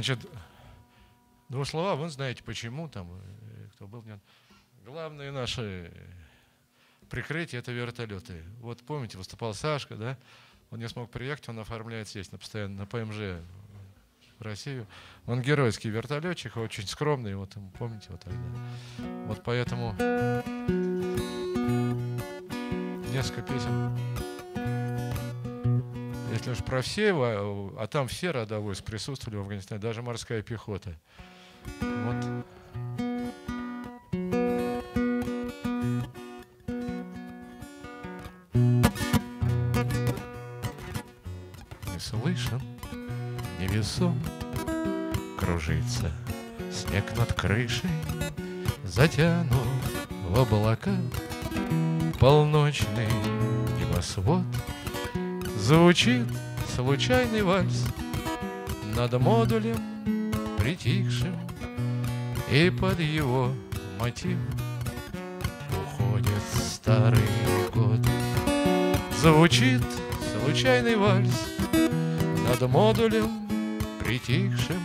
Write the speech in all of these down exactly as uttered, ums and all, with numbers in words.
Значит, два слова, вы знаете, почему там, кто был. Главное наше прикрытие – это вертолеты. Вот помните, выступал Сашка, да? Он не смог приехать, он оформляется, естественно, постоянно на ПМЖ в Россию. Он геройский вертолетчик, очень скромный, вот помните, вот тогда. Вот поэтому несколько песен. Если уж про все, а там все рода войск присутствовали в Афганистане, даже морская пехота. Вот. Не слышен, невесом кружится снег над крышей, затянут в облака полночный небосвод. Звучит случайный вальс над модулем притихшим, и под его мотив уходит старый год. Звучит случайный вальс над модулем притихшим,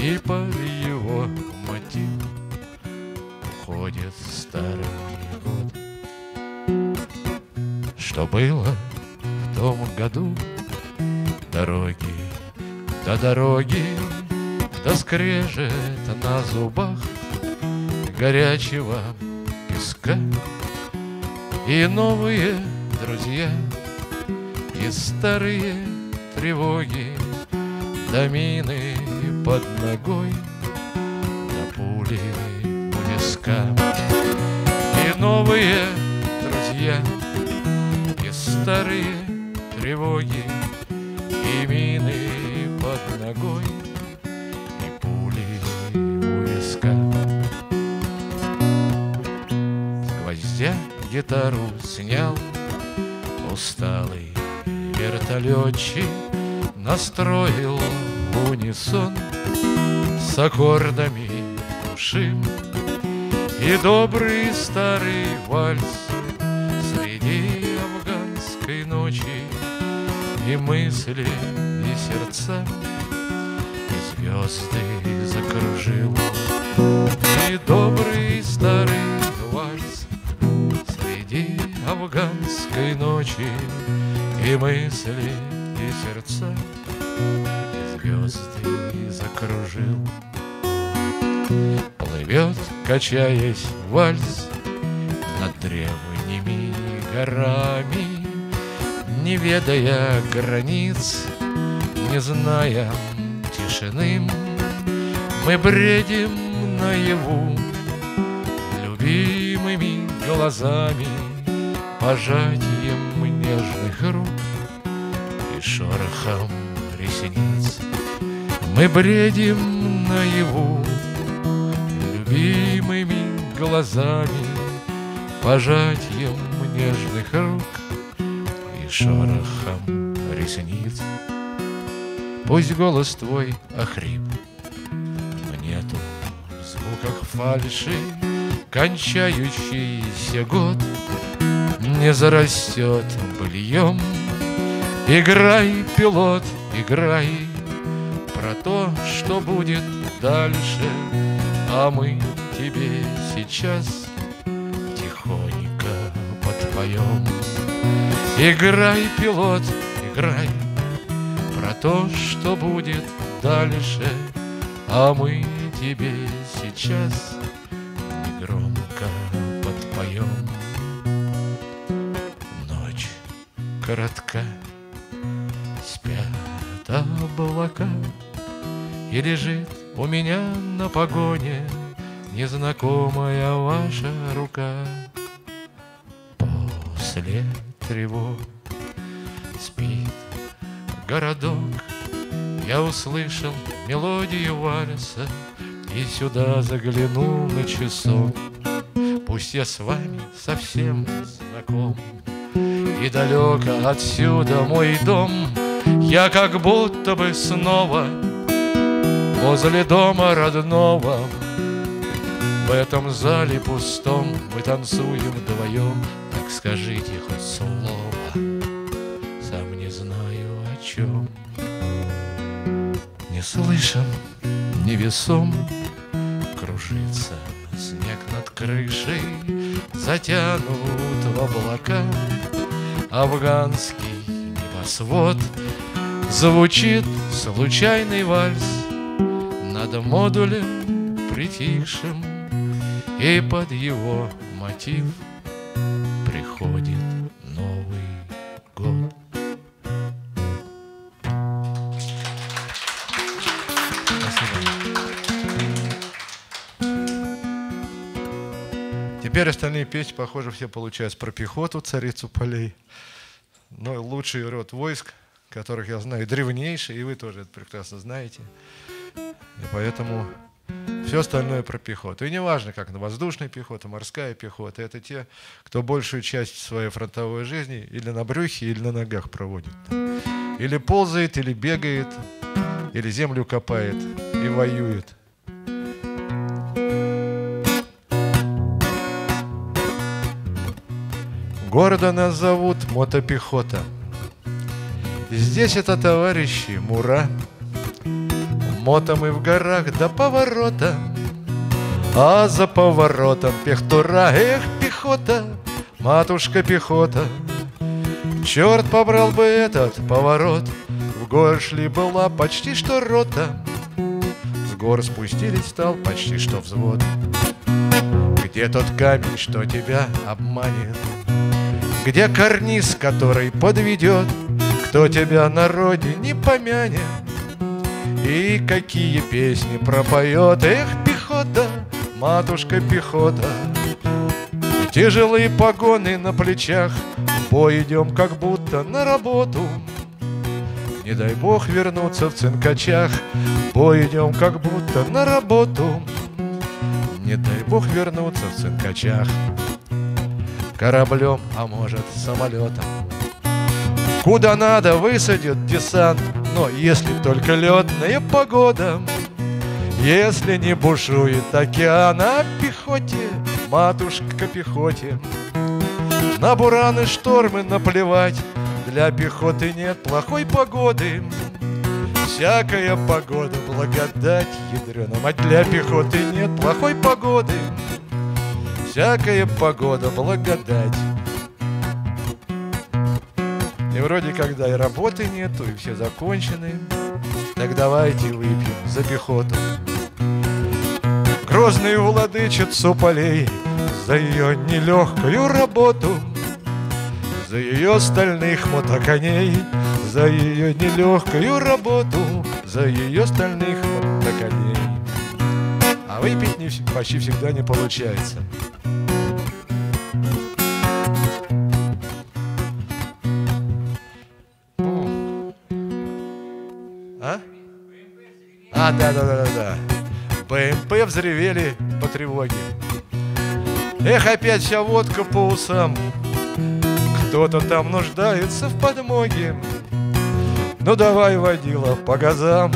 и под его мотив уходит старый год. Что было в том году? Дороги, да дороги, да скрежет на зубах горячего песка, и новые друзья, и старые тревоги, да мины под ногой, да пули у виска, и новые друзья, и старые тревоги, и мины под ногой, и пули у виска. С гвоздя гитару снял усталый вертолетчик, настроил в унисон с аккордами души, и добрый старый вальс среди афганской ночи. И мысли, и сердца, и звезды закружил, и добрый старый вальс среди афганской ночи, и мысли, и сердца, и звезды закружил. Плывет, качаясь, вальс над древними горами, не ведая границ, не зная тишины, мы бредим наяву любимыми глазами, пожатием нежных рук и шорохом ресниц. Мы бредим наяву любимыми глазами, пожатием нежных рук, шорохом ресниц. Пусть голос твой охрип, но нету в звуках фальши, кончающийся год не зарастет быльем. Играй, пилот, играй про то, что будет дальше, а мы тебе сейчас тихонько подпоем. Играй, пилот, играй про то, что будет дальше, а мы тебе сейчас негромко подпоем. Ночь коротка, спят облака, и лежит у меня на погоне незнакомая ваша рука. После тревог спит городок, я услышал мелодию вальса и сюда заглянул на часок. Пусть я с вами совсем знаком и далеко отсюда мой дом, я как будто бы снова возле дома родного. В этом зале пустом мы танцуем вдвоем. Так скажите хоть слово, сам не знаю о чем. Не не слышен, невесом кружится снег над крышей, затянут в облака афганский небосвод. Звучит случайный вальс над модулем притихшим, и под его мотив приходит Новый год. Теперь остальные песни, похоже, все получаются про пехоту, царицу полей. Но лучший род войск, которых я знаю, древнейший, и вы тоже это прекрасно знаете. И поэтому все остальное про пехоту. И не важно, как воздушная пехота, морская пехота. Это те, кто большую часть своей фронтовой жизни или на брюхе, или на ногах проводит. Или ползает, или бегает, или землю копает и воюет. Города нас зовут мотопехота. Здесь это, товарищи, мура. Мото мы в горах до поворота, а за поворотом пехтура. Эх, пехота, матушка пехота, черт побрал бы этот поворот. В горы шли была почти что рота, с гор спустились стал почти что взвод. Где тот камень, что тебя обманет? Где карниз, который подведет? Кто тебя на родине помянет? И какие песни пропоет? Эх, пехота, матушка пехота, тяжелые погоны на плечах, в бой идем как будто на работу. Не дай бог вернуться в цинкачах, в бой идем как будто на работу. Не дай бог вернуться в цинкачах. Кораблем, а может самолетом. Куда надо высадят десант, но если только летная погода, если не бушует океан. А пехоте, матушка пехоте, на бураны штормы наплевать, для пехоты нет плохой погоды. Всякая погода благодать, ядрена мать, для пехоты нет плохой погоды. Всякая погода благодать. И вроде когда и работы нету, и все закончены, так давайте выпьем за пехоту. Грозную владычицу полей, за ее нелегкую работу, за ее стальных мотоконей, за ее нелегкую работу, за ее стальных мотоконей. А выпить не, почти всегда не получается. А, да-да-да-да, БМП взревели по тревоге. Эх, опять вся водка по усам, кто-то там нуждается в подмоге. Ну давай, водила, по газам,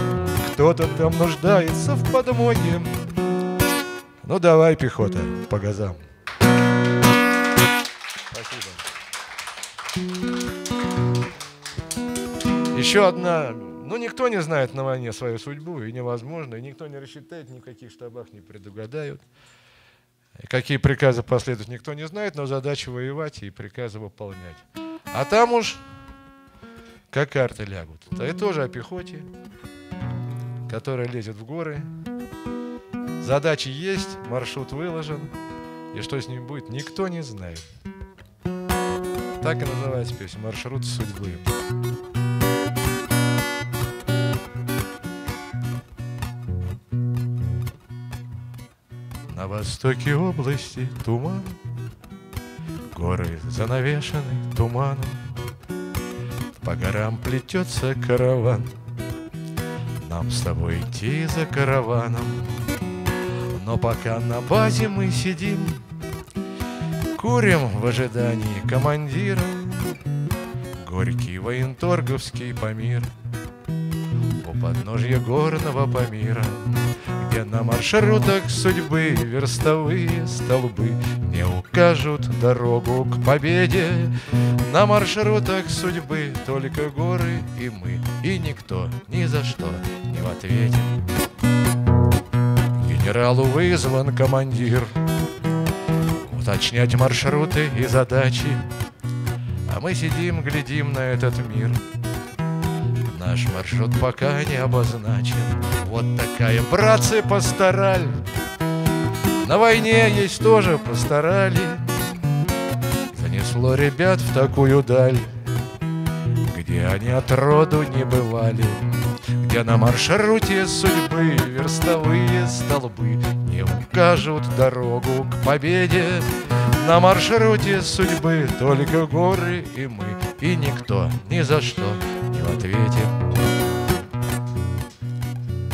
кто-то там нуждается в подмоге. Ну давай, пехота, по газам. Спасибо. Еще одна... Ну, никто не знает на войне свою судьбу, и невозможно, и никто не рассчитает, ни в каких штабах не предугадают. И какие приказы последуют, никто не знает, но задача воевать и приказы выполнять. А там уж как карты лягут. Это тоже о пехоте, которая лезет в горы. Задачи есть, маршрут выложен, и что с ним будет, никто не знает. Так и называется песня «Маршрут судьбы». На востоке области туман, горы занавешены туманом, по горам плетется караван, нам с тобой идти за караваном. Но пока на базе мы сидим, курим в ожидании командира, горький военторговский помир у подножья горного Памира. Мне на маршрутах судьбы верстовые столбы не укажут дорогу к победе. На маршрутах судьбы только горы и мы, и никто ни за что не в ответе. Генералу вызван командир уточнять маршруты и задачи, а мы сидим, глядим на этот мир. Наш маршрут пока не обозначен. Вот такая, братцы, пастораль. На войне есть тоже пасторали. Занесло ребят в такую даль, где они отроду не бывали, где на маршруте судьбы верстовые столбы не укажут дорогу к победе. На маршруте судьбы только горы и мы, и никто ни за что не в ответе.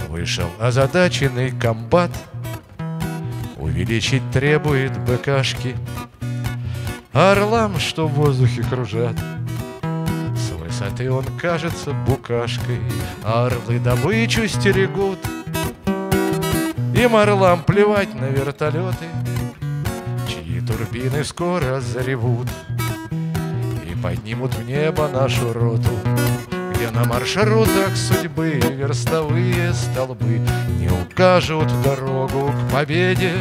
Вышел озадаченный комбат, увеличить требует БКшки, а орлам, что в воздухе кружат, с высоты он кажется букашкой, а орлы добычу стерегут. Им, орлам, плевать на вертолеты, чьи турбины скоро заревут и поднимут в небо нашу роту. Где на маршрутах судьбы верстовые столбы не укажут дорогу к победе.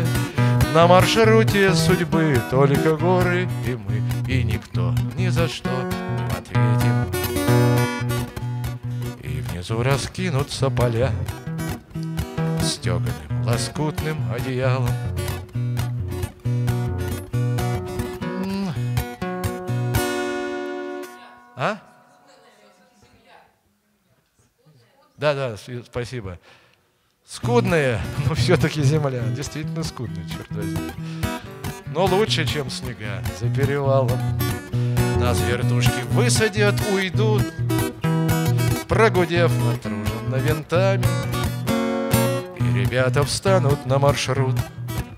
На маршруте судьбы только горы и мы, и никто ни за что не в ответе. И внизу раскинутся поля стеганым лоскутным одеялом. А? Да, да, спасибо. Скудные, но все-таки земля. Действительно скудная, черт возьми. Но лучше, чем снега за перевалом. Нас вертушки высадят, уйдут, прогудев натруженно винтами. И ребята встанут на маршрут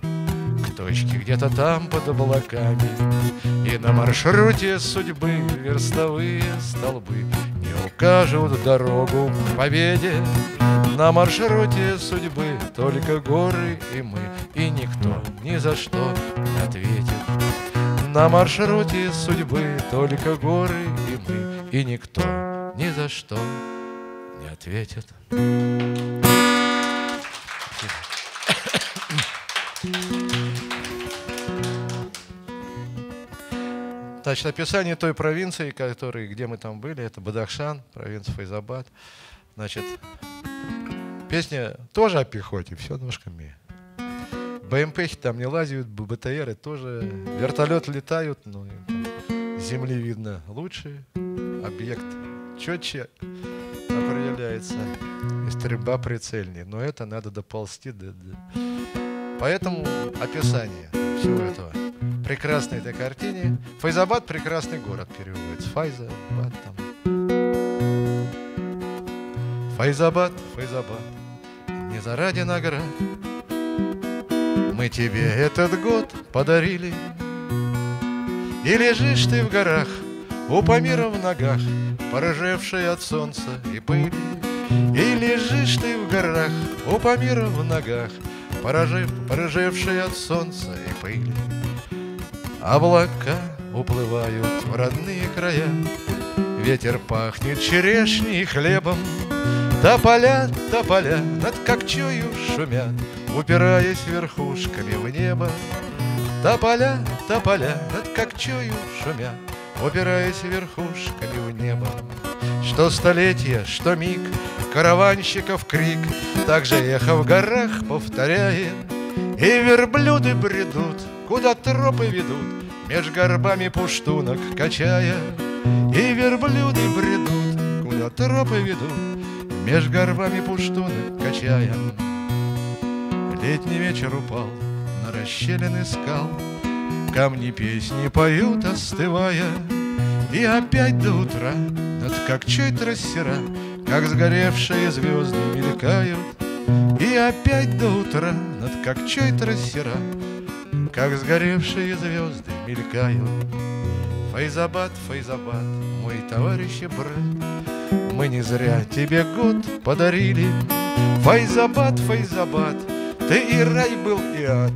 к точке где-то там под облаками. И на маршруте судьбы верстовые столбы укажут дорогу к победе. На маршруте судьбы только горы и мы, и никто ни за что не ответит. На маршруте судьбы только горы и мы, и никто ни за что не ответит. Значит, описание той провинции, которой, где мы там были, это Бадахшан, провинция Файзабад. Значит, песня тоже о пехоте, все ножками. БМПхи там не лазят, БТРы тоже, вертолет летают, но земли видно лучше, объект четче определяется, и стрельба прицельнее. Но это надо доползти. Да, да. Поэтому описание всего этого. Прекрасной этой картине. Файзабад — прекрасный город, переводится. Файзабад там. Файзабад, Файзабад, не заради наград мы тебе этот год подарили. И лежишь ты в горах, у Памира в ногах, порыжевший от солнца и пыли. И лежишь ты в горах, у Памира в ногах, порыжевший от солнца и пыли. Облака уплывают в родные края, ветер пахнет черешней и хлебом. Тополя, тополя над Кокчою шумят, упираясь верхушками в небо. Тополя, тополя над Кокчою шумят, упираясь верхушками в небо. Что столетие, что миг, караванщиков крик также эхо в горах повторяет. И верблюды бредут, куда тропы ведут, меж горбами пуштунок качая. И верблюды бредут, куда тропы ведут, меж горбами пуштунок качая. Летний вечер упал на расщелины скал, камни песни поют, остывая. И опять до утра над Кокчой трассера, как сгоревшие звезды, мелькают. И опять до утра над Кокчой трассера, как сгоревшие звезды, мелькают. Файзабад, Файзабад, мой товарищ и брат, мы не зря тебе год подарили. Файзабад, Файзабад, Ты и рай был, и ад,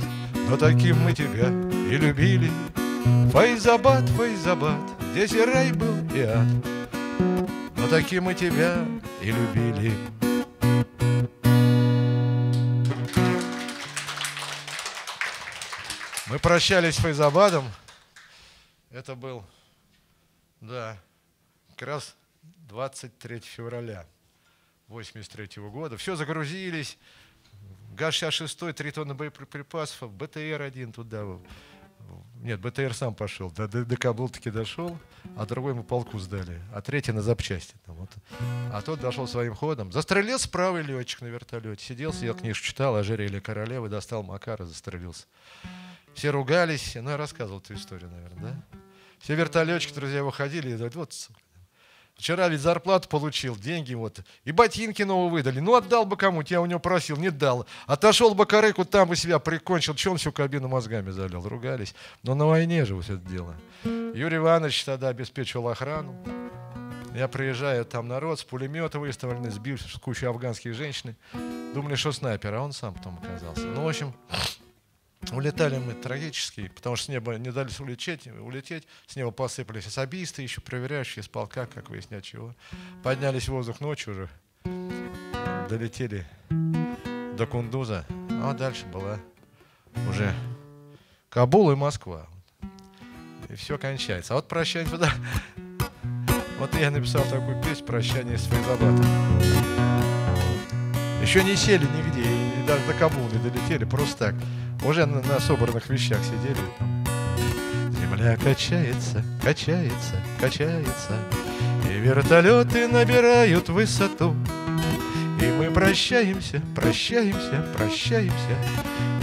но таким мы тебя и любили. Файзабад, Файзабад, здесь и рай был, и ад, но таким мы тебя и любили. Мы прощались с Файзабадом. Это был, да, как раз двадцать третьего февраля восемьдесят третьего года. Все загрузились. ГАЗ шестьдесят шесть, три тонны боеприпасов, БТР один туда. Нет, БТР сам пошел. До ДК был таки дошел, а другой ему полку сдали, а третий на запчасти. Там, вот. А тот дошел своим ходом. Застрелился правый летчик на вертолете. Сидел, сидел, книжку читал, «Ожерелье королевы», достал Макара, застрелился. Все ругались. Ну, я рассказывал эту историю, наверное, да? Все вертолетчики, друзья, выходили и говорят, вот, сука. Вчера ведь зарплату получил, деньги вот. И ботинки новые выдали. Ну, отдал бы кому-то, я у него просил, не дал. Отошел бы корыку, там бы себя прикончил. Че он всю кабину мозгами залил? Ругались. Но на войне же вот это дело. Юрий Иванович тогда обеспечивал охрану. Я приезжаю, там народ с пулемета выставленный, сбился, куча афганских женщин. Думали, что снайпер, а он сам потом оказался. Ну, в общем, улетали мы трагически, потому что с неба не дали улететь, улететь, с неба посыпались особисты, еще проверяющие с полка, как выяснять чего. Поднялись в воздух ночью уже, долетели до Кундуза, а дальше была уже Кабул и Москва. И все кончается. А вот прощание, да. Вот я написал такую песню «Прощание с Файзабадом». Еще не сели нигде, и даже до Кабула не долетели, просто так. Уже на, на собранных вещах сидели. Земля качается, качается, качается, и вертолеты набирают высоту. И мы прощаемся, прощаемся, прощаемся,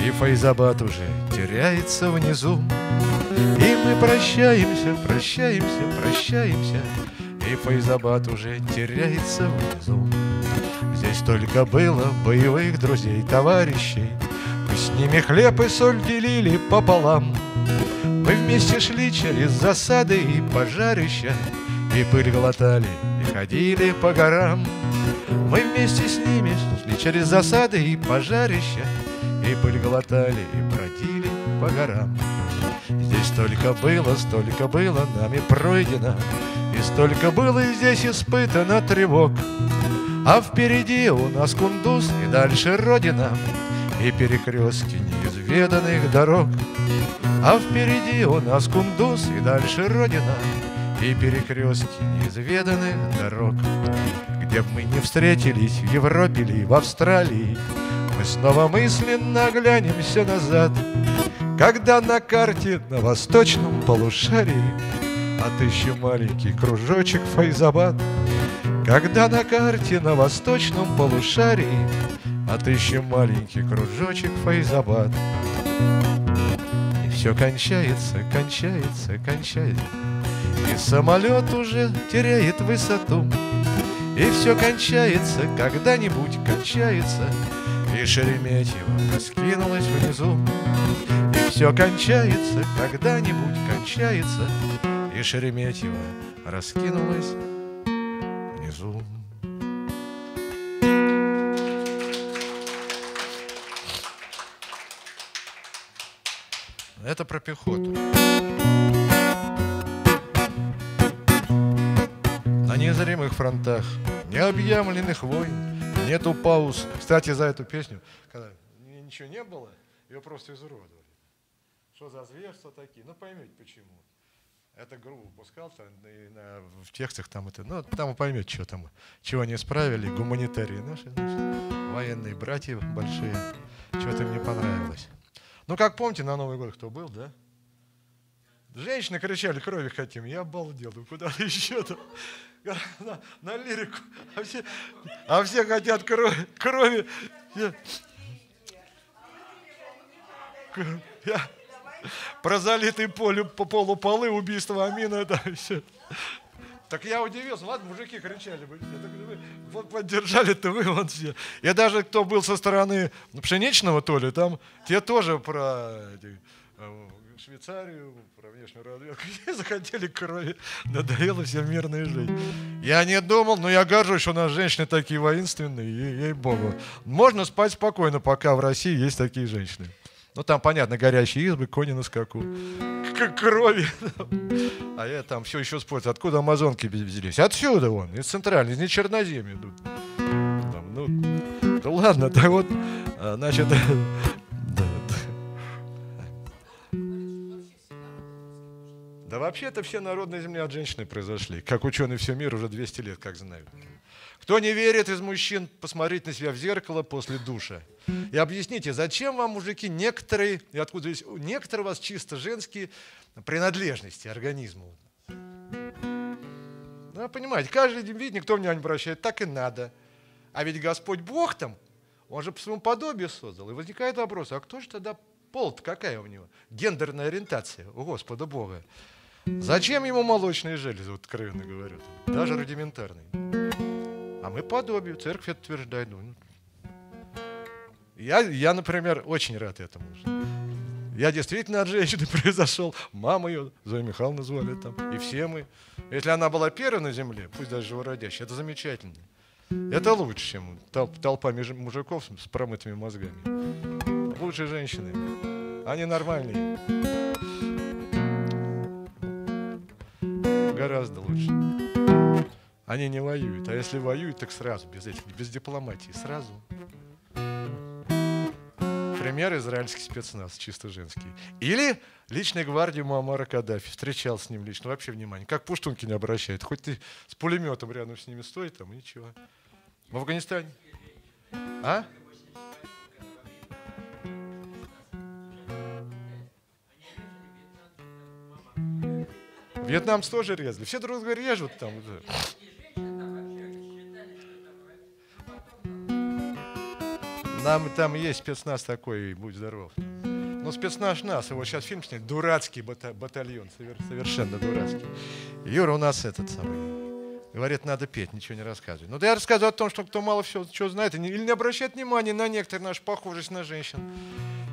и Файзабад уже теряется внизу. И мы прощаемся, прощаемся, прощаемся, и Файзабад уже теряется внизу. Здесь только было боевых друзей, товарищей. Мы с ними хлеб и соль делили пополам. Мы вместе шли через засады и пожарища, и пыль глотали, и ходили по горам. Мы вместе с ними шли через засады и пожарища, и пыль глотали, и бродили по горам. Здесь столько было, столько было нами пройдено, и столько было здесь испытано тревог. А впереди у нас Кундуз и дальше Родина, и перекрестки неизведанных дорог. А впереди у нас Кундуз и дальше Родина, и перекрестки неизведанных дорог. Где бы мы не встретились, в Европе ли, в Австралии, мы снова мысленно глянемся назад, когда на карте на восточном полушарии отыщем маленький кружочек Файзабад. Когда на карте на восточном полушарии отыщем маленький кружочек Файзабад. И все кончается, кончается, кончается, и самолет уже теряет высоту. И все кончается, когда-нибудь кончается, и Шереметьево раскинулось внизу. И все кончается, когда-нибудь кончается, и Шереметьево раскинулось внизу. Это про пехоту. На незримых фронтах, необъявленных войн, нету пауз. Кстати, за эту песню, когда ничего не было, ее просто изуродовали. Что за зверства такие? Ну, поймете, почему. Это грубо пускал, и на, в текстах там это, ну, там вы поймете, что там, чего не справили, гуманитарии наши, значит, военные братья большие, что-то мне понравилось. Ну, как помните, на Новый год кто был, да? Женщины кричали, крови хотим. Я обалдел, ну куда еще-то? На, на лирику. А все, а все хотят крови. крови. Я... Про залитый полю, по полу полы, убийство Амина. Это все. Так я удивился. Ладно, мужики кричали. Вы, вот поддержали-то вы, вот все. Я даже, кто был со стороны Пшеничного, то ли, там, те тоже про... Швейцарию, про внешнюю разведку. Все захотели крови. Надоело всем мирной жизни. Я не думал, но я горжусь, что у нас женщины такие воинственные, ей-богу. Можно спать спокойно, пока в России есть такие женщины. Ну там, понятно, горящие избы, кони на скаку. К крови. А я там все еще спорю. Откуда амазонки взялись? Отсюда вон, из центральной, из Черноземья. Там, ну, да ладно, да вот, значит... Да вообще-то все народные земли от женщины произошли, как ученые всего мира уже двести лет, как знают. Кто не верит из мужчин, посмотрите на себя в зеркало после душа. И объясните, зачем вам, мужики, некоторые, и откуда здесь, некоторые у вас чисто женские принадлежности организму. Да, понимаете, каждый день видит, никто внимания не обращает, так и надо. А ведь Господь Бог там, Он же по своему подобию создал. И возникает вопрос, а кто же тогда пол-то, какая у него? Гендерная ориентация у Господа Бога. Зачем ему молочные железы, вот откровенно говорю, даже рудиментарные? А мы подобие, церковь это утверждает. Я, я, например, очень рад этому. Я действительно от женщины произошел. Мама ее, Зоя Михайловна звали там, и все мы. Если она была первой на земле, пусть даже живородящая, это замечательно. Это лучше, чем толпа мужиков с промытыми мозгами. Лучше женщины. Они нормальные. Гораздо лучше. Они не воюют. А если воюют, так сразу, без этих, без дипломатии, сразу. Пример — израильский спецназ, чисто женский. Или личная гвардия Муаммара Каддафи. Встречал с ним лично, вообще внимание. Как пуштунки не обращают. Хоть ты с пулеметом рядом с ними стой, там ничего. В Афганистане. А? Вьетнамцы тоже резали. Все друг друга режут там. Нам там есть спецназ такой, будь здоров. Но спецназ нас, его сейчас фильм снят, дурацкий батальон, совершенно дурацкий. Юра у нас этот самый, говорит, надо петь, ничего не рассказывать. Но я рассказываю о том, что кто мало всего, что знает, или не обращает внимания на некоторые наши похожесть на женщин.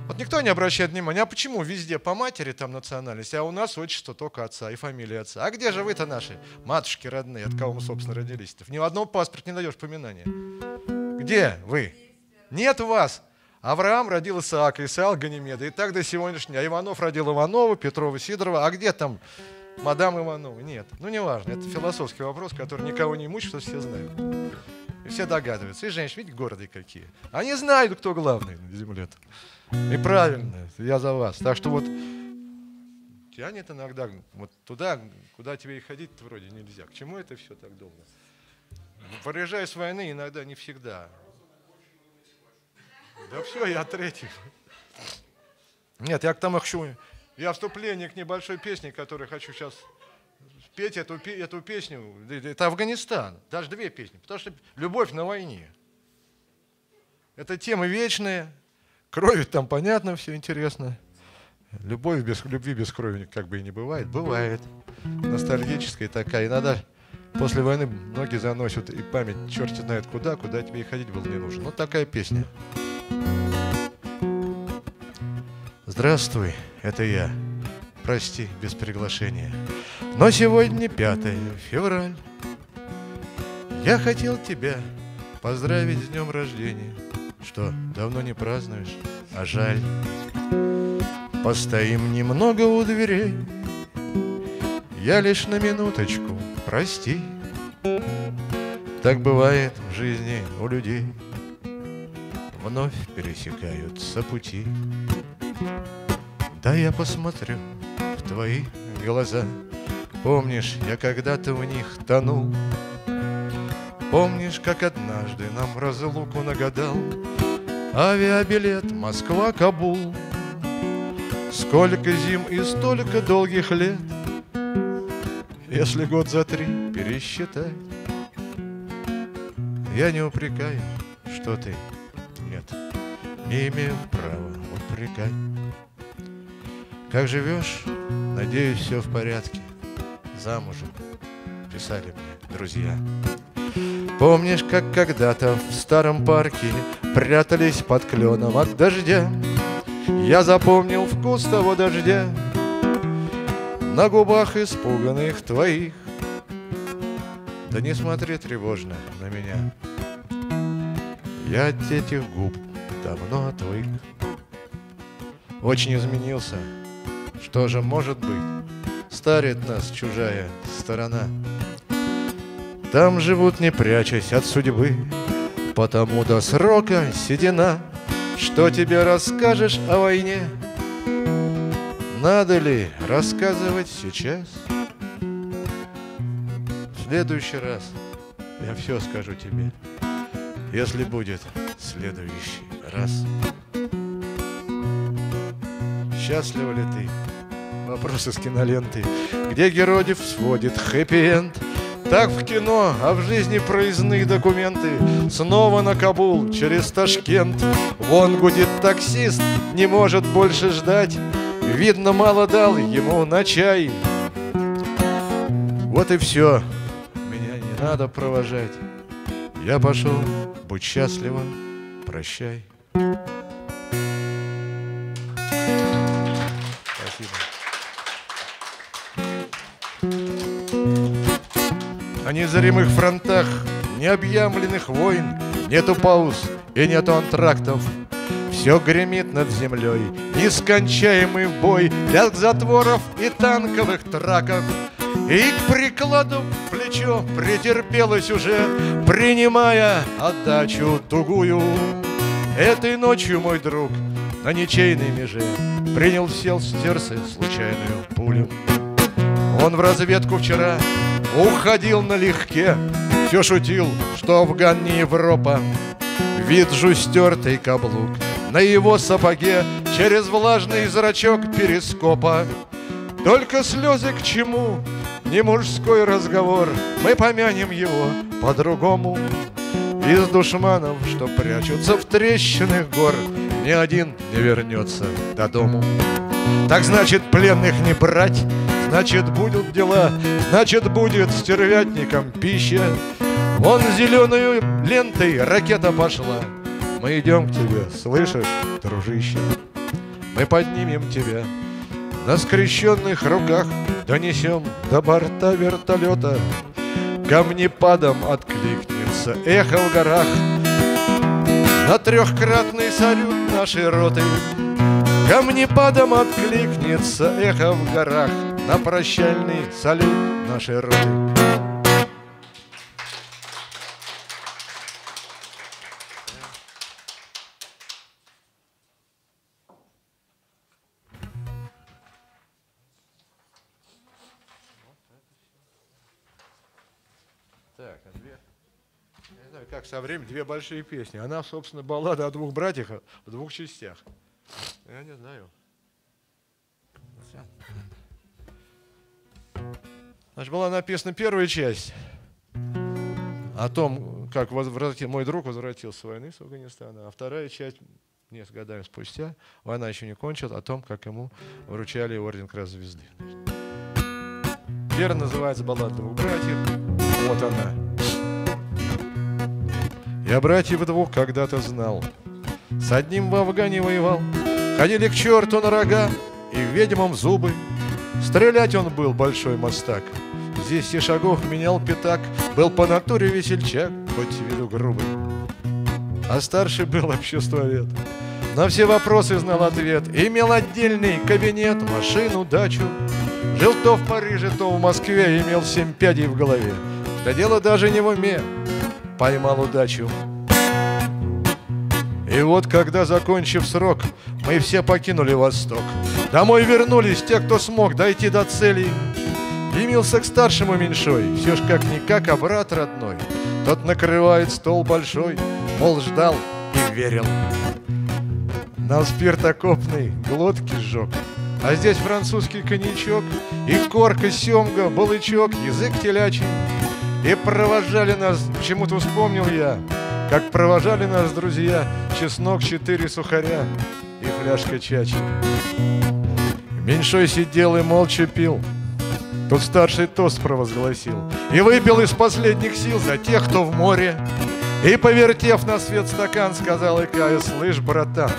Вот никто не обращает внимания, а почему везде по матери там национальность, а у нас отчество только отца и фамилия отца. А где же вы-то наши матушки родные, от кого мы, собственно, родились-то? Ни в одном паспорте не найдешь поминания. Где вы? Нет вас. Авраам родил Исаака, Исаак Ганимеда. И так до сегодняшнего. А Иванов родил Иванова, Петрова, Сидорова. А где там мадам Иванова? Нет. Ну, неважно. Это философский вопрос, который никого не мучит, что все знают. И все догадываются. И женщины, видите, города какие. Они знают, кто главный на земле-то. И правильно. Я за вас. Так что вот тянет иногда вот туда, куда тебе и ходить-то вроде нельзя. К чему это все так долго? Выезжая с войны иногда, не всегда. Да все, я третий. Нет, я к тому хочу. Я вступление к небольшой песне, которую хочу сейчас петь, эту, эту песню. Это Афганистан. Даже две песни. Потому что любовь на войне. Это темы вечные. Крови там понятно, все интересно. Любовь без, любви без крови как бы и не бывает. Бывает. Ностальгическая такая. Иногда после войны ноги заносят, и память черт знает куда, куда тебе и ходить было не нужно. Вот такая песня. Здравствуй, это я. Прости, без приглашения. Но сегодня пятое февраля. Я хотел тебя поздравить с днем рождения. Что, давно не празднуешь? А жаль. Постоим немного у дверей. Я лишь на минуточку. Прости. Так бывает в жизни у людей. Вновь пересекаются пути. Да я посмотрю в твои глаза. Помнишь, я когда-то в них тонул. Помнишь, как однажды нам разлуку нагадал авиабилет Москва-Кабул. Сколько зим и столько долгих лет, если год за три пересчитать. Я не упрекаю, что ты нет, не имею права упрекать. Как живешь? Надеюсь, все в порядке. Замужем, писали мне друзья. Помнишь, как когда-то в старом парке прятались под кленом от дождя? Я запомнил вкус того дождя. на губах испуганных твоих. Да не смотри тревожно на меня, я от этих губ давно отвык. Очень изменился, что же может быть, старит нас чужая сторона. Там живут, не прячась от судьбы, потому до срока седина. Что тебе расскажешь о войне? Надо ли рассказывать сейчас? В следующий раз я все скажу тебе, если будет следующий раз. Счастлива ли ты? Вопрос из киноленты, где герой сводит хэппи-энд. Так в кино, а в жизни проездные документы. Снова на Кабул, через Ташкент. Вон гудит таксист, не может больше ждать. Видно, мало дал ему на чай. Вот и все, меня не надо провожать. Я пошел, будь счастлива, прощай. На незримых фронтах необъявленных войн нету пауз и нету антрактов. Все гремит над землей, нескончаемый бой ряд затворов и танковых траков. И к прикладу плечо претерпелось уже, принимая отдачу тугую. Этой ночью мой друг на ничейной меже принял в сердце случайную пулю. Он в разведку вчера уходил налегке, все шутил, что Афган не Европа. Виджу стертый каблук на его сапоге через влажный зрачок перископа. Только слезы к чему? Не мужской разговор, мы помянем его по-другому. Из душманов, что прячутся в трещинах гор, ни один не вернется до дому. Так значит, пленных не брать, значит, будут дела, значит, будет стервятником пища. Вон зеленую лентой ракета пошла. Мы идем к тебе, слышишь, дружище? Мы поднимем тебя на скрещенных руках, донесем до борта вертолета. Камнепадом откликнется эхо в горах на трехкратный салют нашей роты. Камнепадом откликнется эхо в горах на прощальный салют нашей Родины. Так, а две, я не знаю, как со временем, две большие песни. Она, собственно, баллада о двух братьях в двух частях. Я не знаю. Значит, была написана первая часть о том, как возвратил, мой друг возвратился с войны с Афганистана, а вторая часть, несколько годами спустя, война еще не кончилась, о том, как ему вручали орден Красной Звезды. Первая называется «Баллада двух братьев». Вот она. «Я братьев двух когда-то знал, с одним в Афгане воевал, ходили к черту на рога и ведьмам зубы. Стрелять он был большой мастак, здесь и шагов менял пятак. Был по натуре весельчак, хоть с виду грубый, а старший был обществовед. На все вопросы знал ответ, имел отдельный кабинет, машину, дачу. Жил то в Париже, то в Москве, имел семь пядей в голове. Да дело даже не в уме, поймал удачу. И вот, когда, закончив срок, мы все покинули Восток, домой вернулись те, кто смог дойти до цели. Имился к старшему меньшой, все ж как-никак, а брат родной. Тот накрывает стол большой, мол, ждал и верил. Нам спирт окопный глотки сжег, а здесь французский коньячок, и корка, семга, балычок, язык телячий. И провожали нас, почему-то вспомнил я, как провожали нас друзья, чеснок, четыре сухаря и фляжка чачи. Меньшой сидел и молча пил, тут старший тост провозгласил и выпил из последних сил за тех, кто в море. И, повертев на свет стакан, сказал икая: слышь, братан,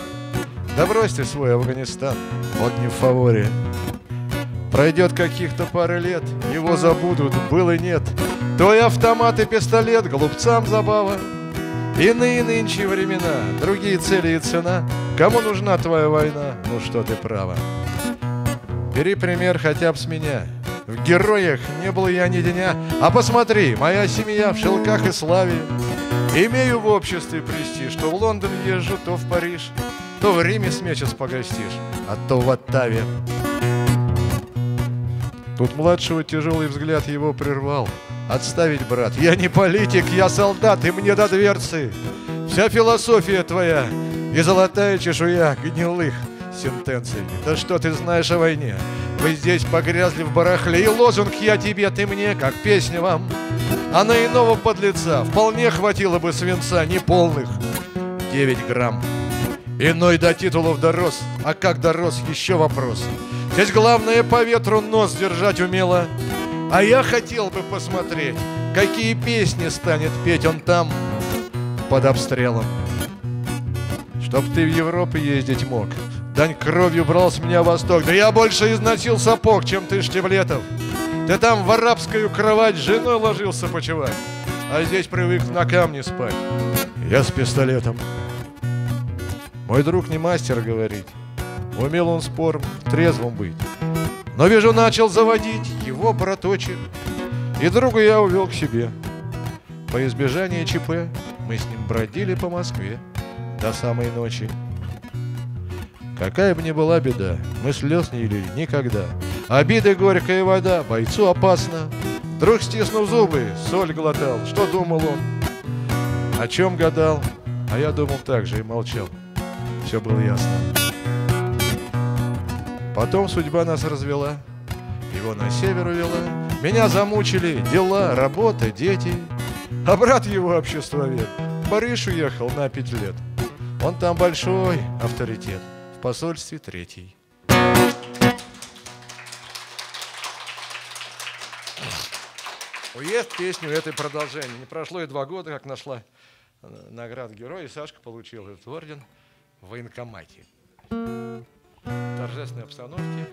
да брось ты свой Афганистан, он не в фаворе. Пройдет каких-то пары лет, его забудут, был и нет. Твой автомат и пистолет, голубцам забава. Иные нынче времена, другие цели и цена. Кому нужна твоя война? Ну что ты права. Бери пример хотя бы с меня. В героях не был я ни дня. А посмотри, моя семья в шелках и славе. Имею в обществе престиж. То в Лондон езжу, то в Париж, то в Риме с мечес погостишь, а то в Оттаве. Тут младшего тяжелый взгляд его прервал. Отставить, брат, я не политик, я солдат, и мне до дверцы вся философия твоя и золотая чешуя гнилых сентенций. Да что ты знаешь о войне? Вы здесь погрязли в барахле, и лозунг «я тебе, ты мне», как песня вам. А на иного подлеца вполне хватило бы свинца неполных девять грамм. Иной до титулов дорос, а как дорос, еще вопрос. Здесь главное по ветру нос держать умело. А я хотел бы посмотреть, какие песни станет петь он там под обстрелом. Чтоб ты в Европу ездить мог, дань кровью брал с меня восток. Да я больше износил сапог, чем ты штиблетов. Ты там в арабскую кровать с женой ложился почевать, а здесь привык на камне спать. Я с пистолетом. Мой друг не мастер говорить, умел он спором трезвым быть. Но, вижу, начал заводить его браточек, и друга я увел к себе. По избежанию ЧП мы с ним бродили по Москве до самой ночи. Какая бы ни была беда, мы слез не лили никогда. Обиды горькая вода, бойцу опасно. Друг, стиснув зубы, соль глотал. Что думал он? О чем гадал? А я думал так же и молчал. Все было ясно. Потом судьба нас развела, его на север увела. Меня замучили дела, работа, дети. А брат его обществовед в Париж уехал на пять лет. Он там большой авторитет, в посольстве третий. Уезд, песню, это продолжение. Не прошло и два года, как нашла награду героя, и Сашка получил этот орден в военкомате. В торжественной обстановке.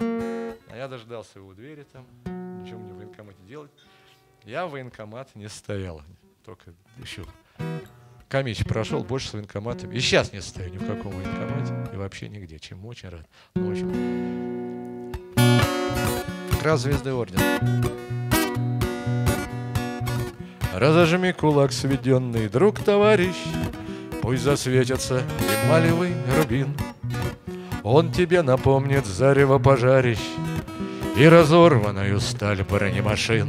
А я дождался его у двери там. Ничего мне в военкомате делать. Я в военкомат не стоял. Только еще комиссию прошел, больше с военкоматом. И сейчас не стою ни в каком военкомате. И вообще нигде, чему очень рад. Ну, в общем, как раз звезды ордена. Разожми кулак сведенный, друг, товарищ. Пусть засветится эмалевый рубин. Он тебе напомнит зарево пожарищ и разорванную сталь бронемашин.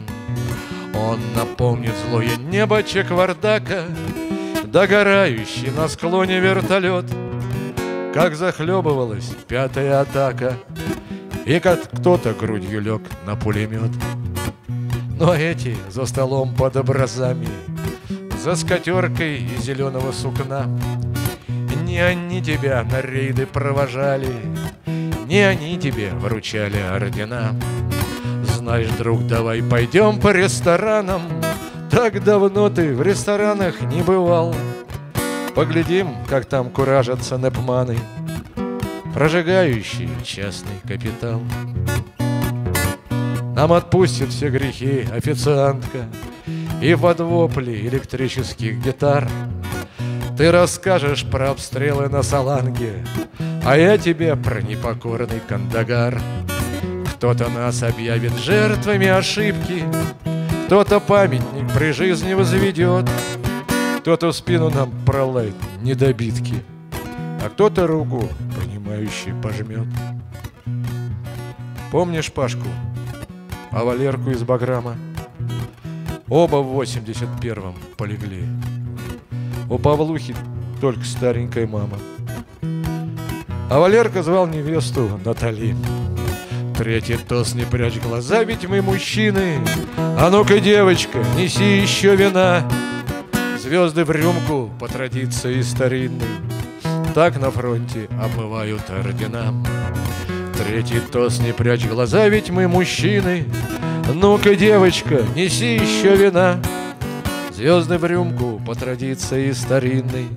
Он напомнит злое небо Чеквардака, догорающий на склоне вертолет, как захлебывалась пятая атака и как кто-то грудью лег на пулемет. Но эти за столом под образами, за скатеркой из зеленого сукна, не они тебя на рейды провожали, не они тебе вручали ордена. Знаешь, друг, давай пойдем по ресторанам, так давно ты в ресторанах не бывал. Поглядим, как там куражатся непманы, прожигающие частный капитал. Нам отпустит все грехи официантка и под вопли электрических гитар ты расскажешь про обстрелы на Саланге, а я тебе про непокорный Кандагар. Кто-то нас объявит жертвами ошибки, кто-то памятник при жизни возведет, кто-то в спину нам пролает недобитки, а кто-то руку, понимающий, пожмет. Помнишь Пашку, а Валерку из Баграма? Оба в восемьдесят первом полегли. У Павлухи только старенькая мама, а Валерка звал невесту Натали. Третий тост, не прячь глаза, ведь мы мужчины. А ну-ка, девочка, неси еще вина. Звезды в рюмку по традиции старинной, так на фронте обмывают ордена. Третий тост, не прячь глаза, ведь мы мужчины. Ну-ка, девочка, неси еще вина. Звезды в рюмку по традиции старинной,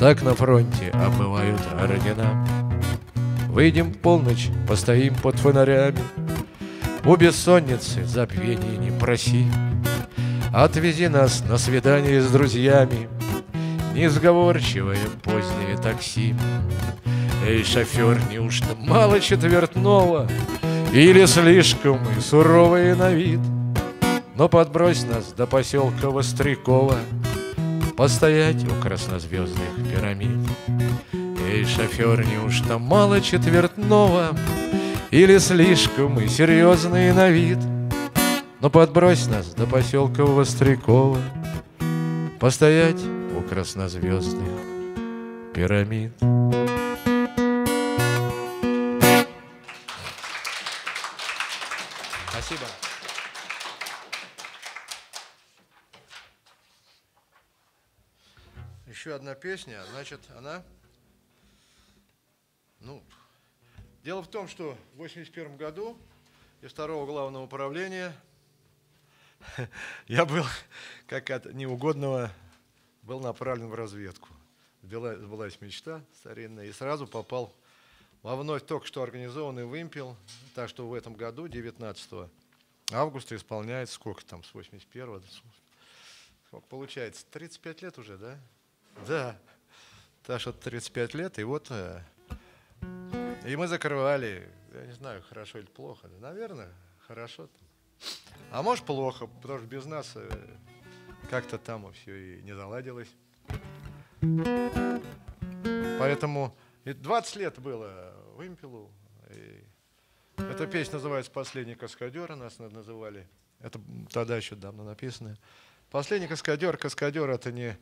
так на фронте обмывают ордена. Выйдем в полночь, постоим под фонарями. У бессонницы забвения не проси. Отвези нас на свидание с друзьями, несговорчивое позднее такси. Эй, шофер, неужто мало четвертного? Или слишком мы суровые на вид? Но подбрось нас до поселка Вострякова, постоять у краснозвездных пирамид. Эй, шофер, неужто мало четвертного? Или слишком мы серьезные на вид? Но подбрось нас до поселка Вострякова, постоять у краснозвездных пирамид. Спасибо. Еще одна песня, значит, она... Ну, дело в том, что в восемьдесят первом году из второго главного управления я был, как от неугодного, был направлен в разведку. Сбылась мечта старинная, и сразу попал во вновь только что организованный вымпел. Так что в этом году, девятнадцатого августа, исполняется сколько там, с восемьдесят первого? Сколько получается? тридцать пять лет уже, да? Да, Таша, тридцать пять лет, и вот... И мы закрывали, я не знаю, хорошо или плохо. Наверное, хорошо. А может, плохо, потому что без нас как-то там все и не заладилось. Поэтому двадцать лет было вымпелу. И эта песня называется «Последний каскадер», нас называли. Это тогда еще давно написано. «Последний каскадер», каскадер — это не...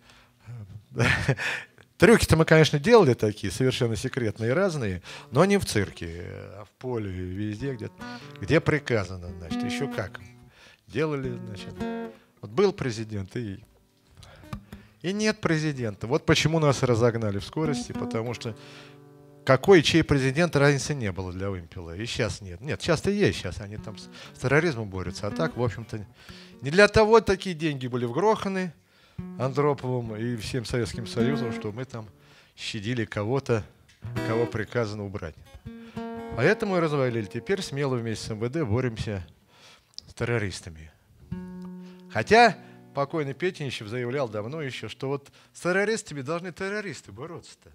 Трюки-то мы, конечно, делали такие, совершенно секретные, разные, но не в цирке, а в поле, везде, где, где приказано, значит, еще как. Делали, значит, вот был президент и, и нет президента. Вот почему нас разогнали в скорости, потому что какой и чей президент, разницы не было для вымпела, и сейчас нет. Нет, сейчас-то есть, сейчас они там с, с терроризмом борются, а так, в общем-то, не для того такие деньги были вгроханы Андроповым и всем Советским Союзом, что мы там щадили кого-то, кого приказано убрать. Поэтому и развалили. Теперь смело вместе с МВД боремся с террористами. Хотя покойный Петенищев заявлял давно еще, что вот с террористами должны террористы бороться-то.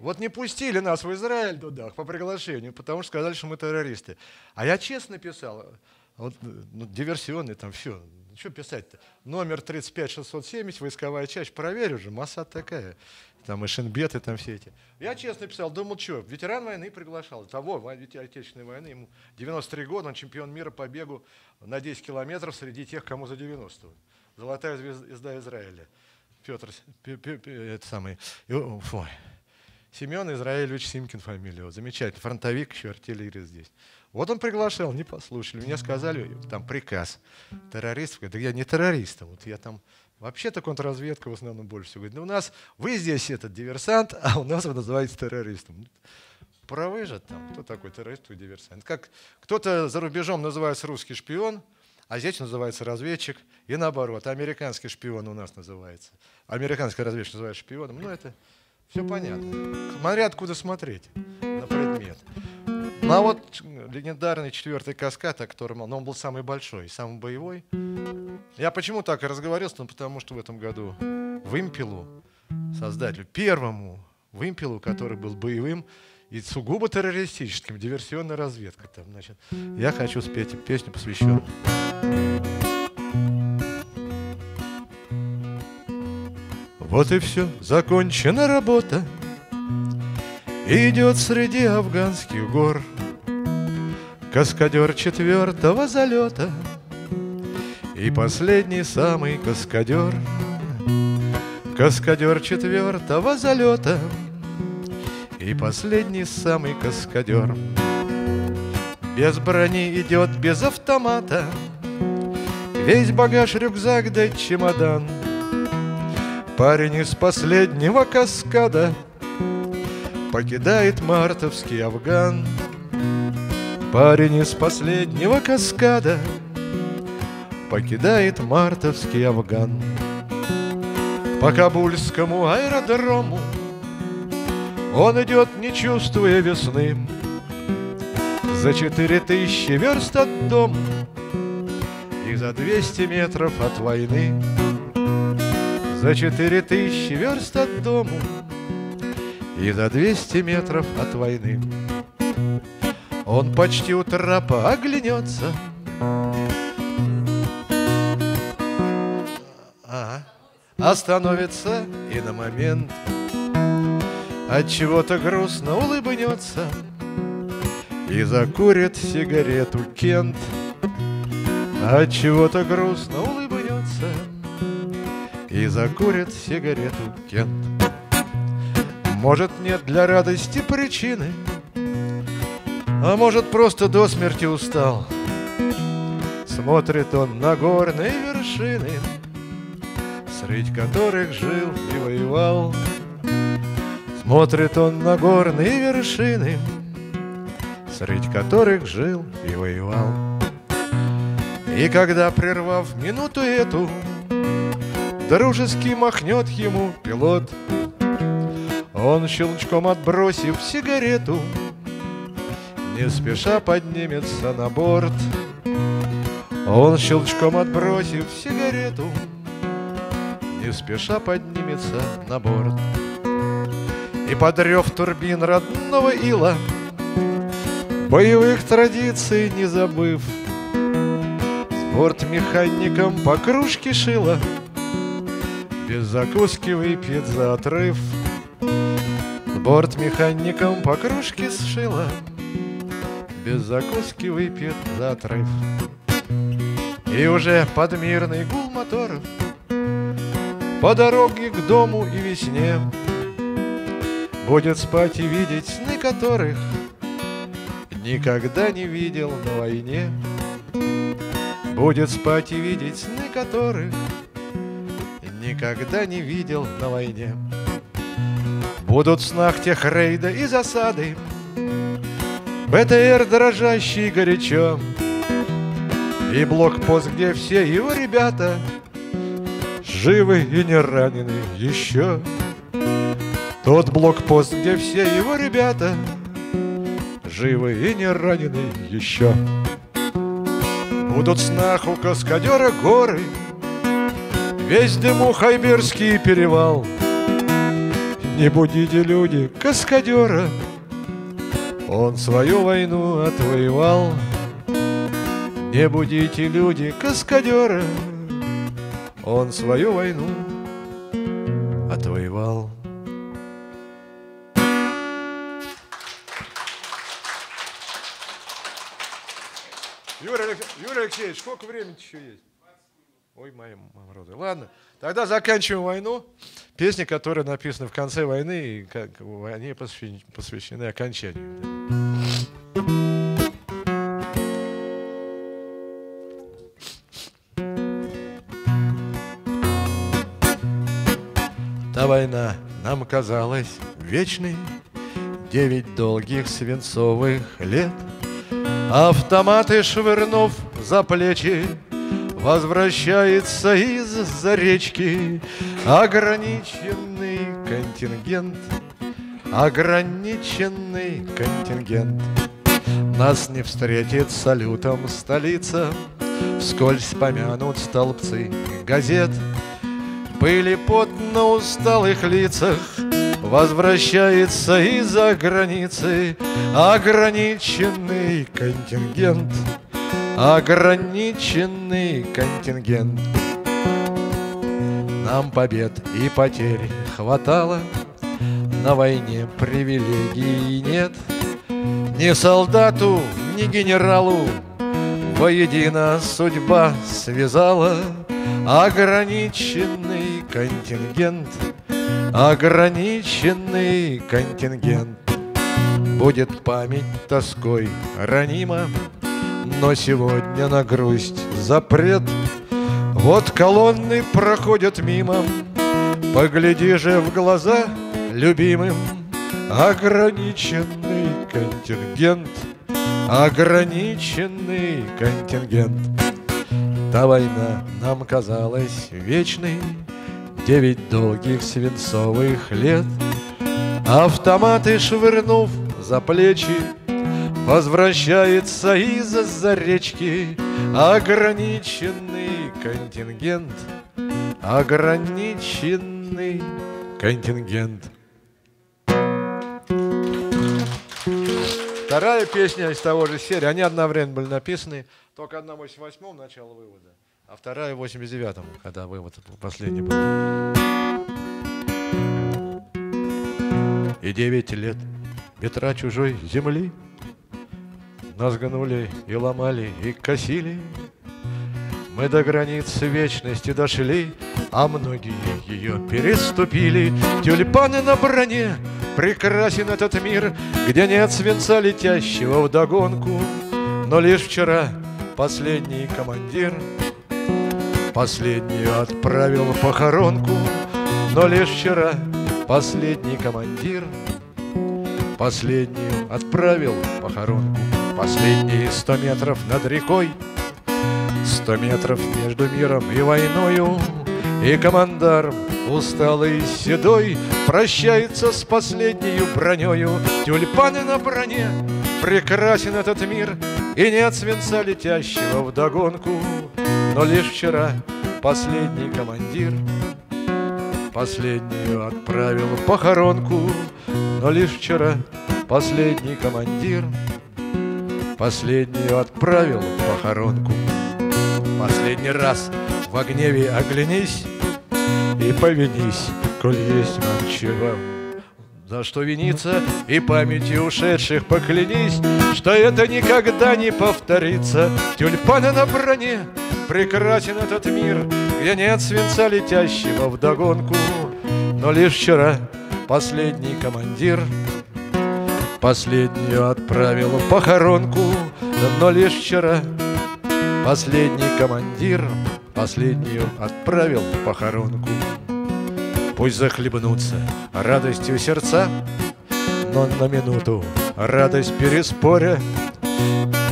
Вот не пустили нас в Израиль туда по приглашению, потому что сказали, что мы террористы. А я честно писал, вот, ну, диверсионный там все. Что писать-то? Номер тридцать пять шестьсот семьдесят, войсковая часть, проверь уже, Моссад такая, там и Шинбеты, там все эти. Я честно писал, думал, что, ветеран войны приглашал, того, Отечественной войны, ему девяносто три года, он чемпион мира по бегу на десять километров среди тех, кому за девяносто. Золотая звезда Израиля. Петр, это самый, ой, Семен Израилевич Симкин фамилия, замечательный, фронтовик, еще артиллерия здесь. Вот он приглашал, не послушали. Мне сказали, там приказ террористов. Говорит, да я не террорист. Вот я там вообще-то контрразведка в основном больше всего. Говорит, ну у нас, вы здесь этот диверсант, а у нас вы называете террористом. Правы же там, кто такой террорист, кто диверсант. Как кто-то за рубежом называется русский шпион, а здесь называется разведчик. И наоборот, американский шпион у нас называется. Американский разведчик называется шпионом. Ну это все понятно. Смотря откуда смотреть на предмет. Ну а вот легендарный четвертый каскад, о котором он, он был самый большой, самый боевой. Я почему так и разговорился? Ну, потому что в этом году вымпелу, создателю, первому вымпелу, который был боевым и сугубо террористическим, диверсионная разведка. Там, значит, я хочу спеть песню, посвященную. Вот и все, закончена работа. Идет среди афганских гор каскадер четвертого залета и последний самый каскадер, каскадер четвертого залета и последний самый каскадер. Без брони идет, без автомата, весь багаж, рюкзак да чемодан. Парень из последнего каскада покидает мартовский Афган. Парень из последнего каскада покидает мартовский Афган. По Кабульскому аэродрому Он идет, не чувствуя весны, за четыре тысячи верст от дома и за двести метров от войны. За четыре тысячи верст от дома и за двести метров от войны. Он почти у трапа оглянется. Ага. Остановится и на момент от чего-то грустно улыбнется и закурит сигарету Кент. От чего-то грустно улыбнется и закурит сигарету Кент. Может, нет для радости причины, а может, просто до смерти устал. Смотрит он на горные вершины, средь которых жил и воевал. Смотрит он на горные вершины, средь которых жил и воевал. И когда, прервав минуту эту, дружески махнет ему пилот, он, щелчком отбросив сигарету, не спеша поднимется на борт. Он, щелчком отбросив сигарету, не спеша поднимется на борт. И под рев турбин родного ила, боевых традиций не забыв, с бортмехаником по кружке шила без закуски выпьет за отрыв. С бортмехаником по кружке сшила без закуски выпьет за отрыв. И уже под мирный гул моторов по дороге к дому и весне будет спать и видеть сны, которых никогда не видел на войне. Будет спать и видеть сны, которых никогда не видел на войне. Будут в снах тех рейда и засады БТР дрожащий горячо и блокпост, где все его ребята живы и не ранены еще. Тот блокпост, где все его ребята живы и не ранены еще. Будут в снах у каскадера горы, весь дыму Хайберский перевал. Не будите, люди, каскадера, он свою войну отвоевал. Не будите, люди, каскадера, он свою войну отвоевал. Юрий Алексеевич, сколько времени еще есть? Ой, мои морозы. Ладно, тогда заканчиваем войну. Песни, которые написаны в конце войны, и как они посвящены, посвящены окончанию. Та война нам казалась вечной, девять долгих свинцовых лет. Автоматы, швырнув за плечи, возвращается из-за речки ограниченный контингент, ограниченный контингент. Нас не встретит салютом столица, вскользь помянут столбцы газет. Пыли пот на усталых лицах, возвращается из-за границы ограниченный контингент, ограниченный контингент. Нам побед и потерь хватало, на войне привилегий нет. Ни солдату, ни генералу воедино судьба связала ограниченный контингент, ограниченный контингент. Будет память тоской ранима, но сегодня на грусть запрет. Вот колонны проходят мимо, погляди же в глаза любимым. Ограниченный контингент, ограниченный контингент. Та война нам казалась вечной, девять долгих свинцовых лет. Автоматы швырнув за плечи, возвращается из-за речки ограниченный контингент, ограниченный контингент. Вторая песня из того же серии, они одновременно были написаны, только одна в восемьдесят восьмом, начало вывода, а вторая в восемьдесят девятом, когда вывод последний был. И девять лет ветра чужой земли нас гнули и ломали и косили. Мы до границы вечности дошли, а многие ее переступили. Тюльпаны на броне, прекрасен этот мир, где нет свинца летящего вдогонку. Но лишь вчера последний командир последнюю отправил в похоронку. Но лишь вчера последний командир последнюю отправил в похоронку. Последние сто метров над рекой, сто метров между миром и войною, и командарм, усталый и седой, прощается с последнею бронёю. Тюльпаны на броне, прекрасен этот мир, и нет свинца летящего вдогонку. Но лишь вчера последний командир последнюю отправил в похоронку. Но лишь вчера последний командир последнюю отправил в похоронку. Последний раз во гневе оглянись и повинись, коль есть нам чего, за что виниться, и памяти ушедших поклянись, что это никогда не повторится. Тюльпаны на броне, прекрасен этот мир, где нет свинца летящего вдогонку. Но лишь вчера последний командир последнюю отправил в похоронку. Но лишь вчера последний командир последнюю отправил в похоронку. Пусть захлебнутся радостью сердца, но на минуту радость переспоря.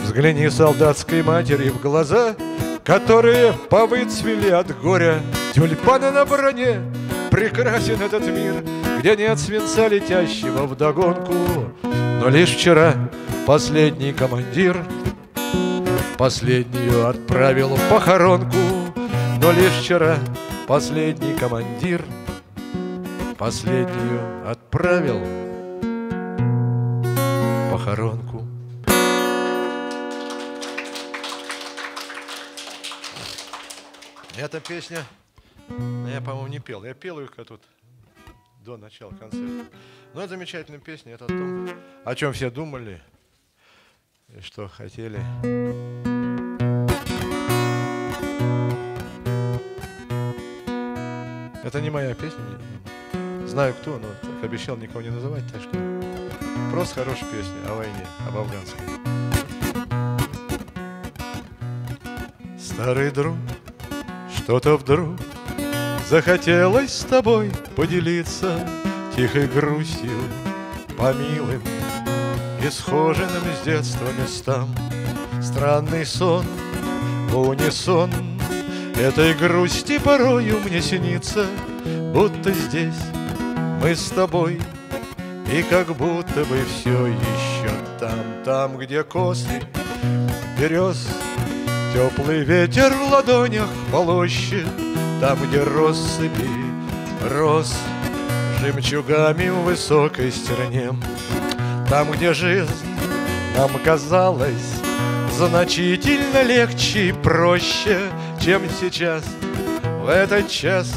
Взгляни солдатской матери в глаза, которые повыцвели от горя. Тюльпаны на броне, прекрасен этот мир, где нет свинца летящего вдогонку. Но лишь вчера последний командир последнюю отправил в похоронку. Но лишь вчера последний командир последнюю отправил в похоронку. Эта песня, я, по-моему, не пел. Я пел ее тут до начала концерта. Но это замечательная песня, это о том, о чем все думали и что хотели. Это не моя песня, знаю кто, но так обещал никого не называть, так что просто хорошая песня о войне, об афганской. Старый друг, что-то вдруг захотелось с тобой поделиться тихой грустью по милым и схоженным с детства местам. Странный сон, унисон этой грусти порою мне снится, будто здесь мы с тобой, и как будто бы все еще там, там, где косы берез, теплый ветер в ладонях полощет, там, где россыпи роз жемчугами в высокой стерне, там, где жизнь нам казалась значительно легче и проще, чем сейчас, в этот час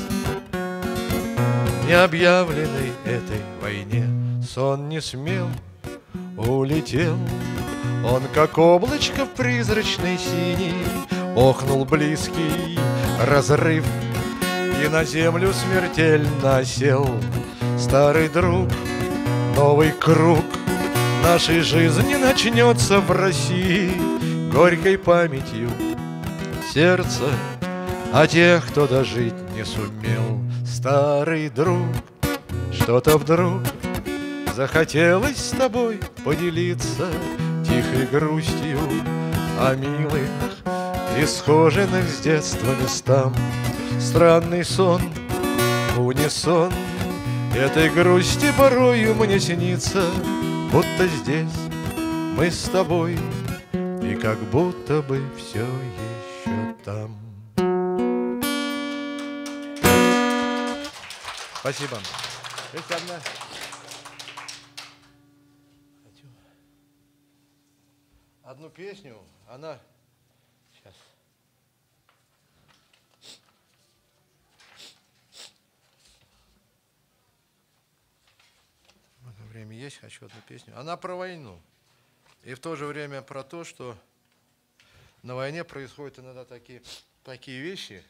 необъявленной этой войне. Сон не смел, улетел он, как облачко в призрачной синий, охнул близкий разрыв и на землю смертельно осел. Старый друг, новый круг нашей жизни начнется в России горькой памятью сердца о тех, кто дожить не сумел. Старый друг, что-то вдруг захотелось с тобой поделиться тихой грустью о милых и схоженных с детства местам. Странный сон, унисон Этой грусти порою мне снится, будто здесь мы с тобой, и как будто бы все еще там. Спасибо. Есть одна. Хочу одну песню. Она сейчас. Время есть. Хочу одну песню. Она про войну. И в то же время про то, что на войне происходят иногда такие, такие вещи,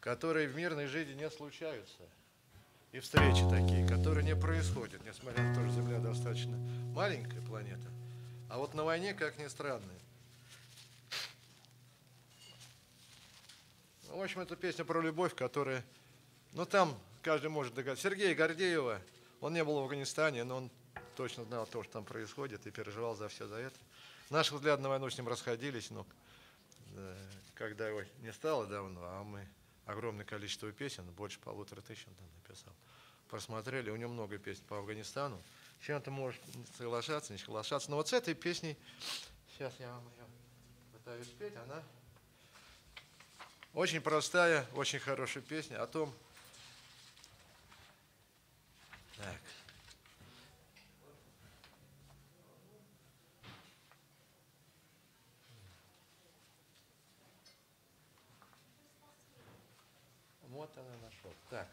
которые в мирной жизни не случаются. И встречи такие, которые не происходят, несмотря на то, что Земля достаточно маленькая планета. А вот на войне, как ни странно. Ну, в общем, это песня про любовь, которая... Ну, там каждый может догадаться. Сергея Гордеева, он не был в Афганистане, но он точно знал то, что там происходит, и переживал за все за это. Наши взгляды на войну с ним расходились, но когда его не стало давно, а мы... Огромное количество песен, больше полутора тысяч он там написал. Посмотрели, у него много песен по Афганистану. С чем-то может соглашаться, не соглашаться. Но вот с этой песней, сейчас я вам ее пытаюсь спеть, она очень простая, очень хорошая песня о том, так. Вот она нашла. Так.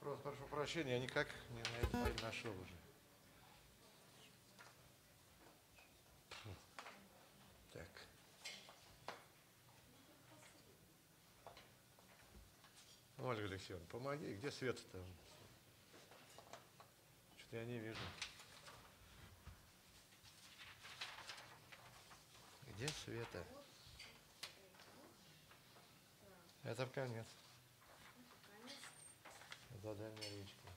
Просто прошу прощения, я никак не на это нашел уже. Ольга Алексеевна, помоги. Где свет-то? Что-то я не вижу. Где света? Это в конец. За дальней речкой.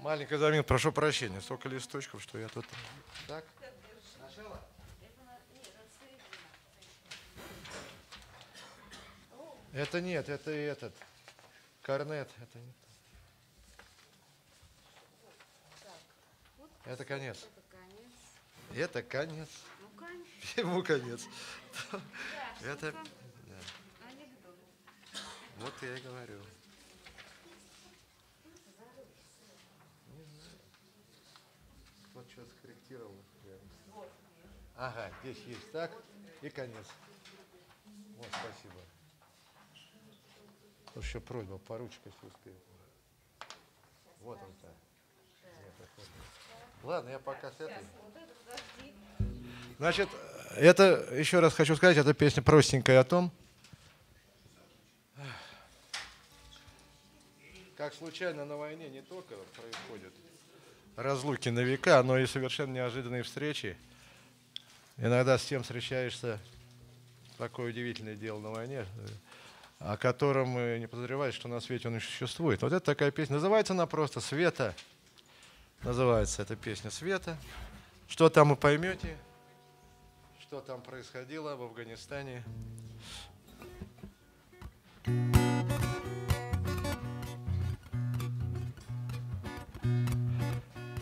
Маленькая заминка, прошу прощения. Столько листочков, что я тут... Так? Сначала? Это нет, это и этот. Корнет, это не то. Это конец. Это конец. Ему конец. Это анекдот. Вот я и говорю. Не знаю. Вот что скорректировал. Ага, здесь есть так и конец. Вот, спасибо. Еще просьба, поручка, если успею. Вот он-то. Ладно, я пока с этой. Значит, это, еще раз хочу сказать, эта песня простенькая о том, как случайно на войне не только происходят разлуки на века, но и совершенно неожиданные встречи. Иногда с тем встречаешься, такое удивительное дело на войне, о котором мы не подозреваем, что на свете он существует. Вот это такая песня. Называется она просто «Света». Называется эта песня «Света». Что там вы поймете, что там происходило в Афганистане.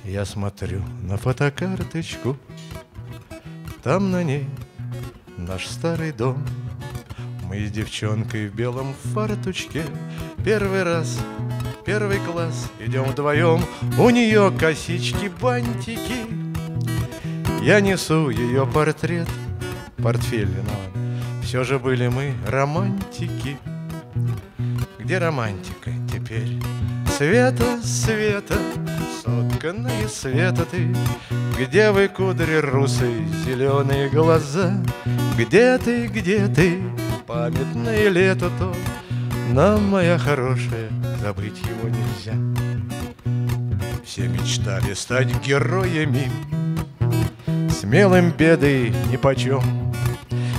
Я смотрю на фотокарточку, там на ней наш старый дом. Мы с девчонкой в белом фартучке первый раз, первый класс идем вдвоем. У нее косички, бантики. Я несу ее портрет, портфель виноват. Все же были мы романтики. Где романтика теперь? Света, Света, сотканная Света ты. Где вы, кудри русые, зеленые глаза? Где ты, где ты? Памятное лето то, нам, моя хорошая, забыть его нельзя. Все мечтали стать героями, смелым бедой нипочем.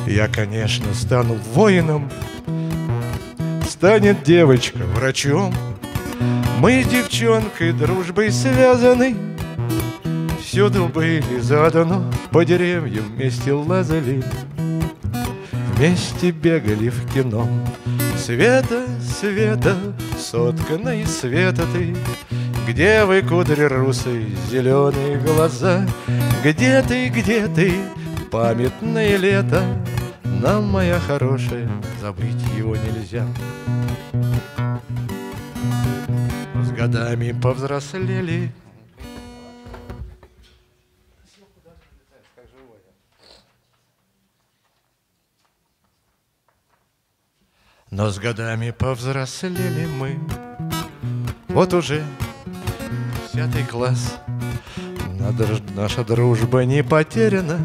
Я, конечно, стану воином, станет девочка врачом. Мы с девчонкой дружбой связаны, всюду были заодно, по деревьям вместе лазали, вместе бегали в кино. Света, Света, соткана из света ты, где вы, кудри русые, зеленые глаза? Где ты, где ты, памятное лето? Нам, моя хорошая, забыть его нельзя. С годами повзрослели. Но с годами повзрослели мы. Вот уже десятый класс. Наша дружба не потеряна,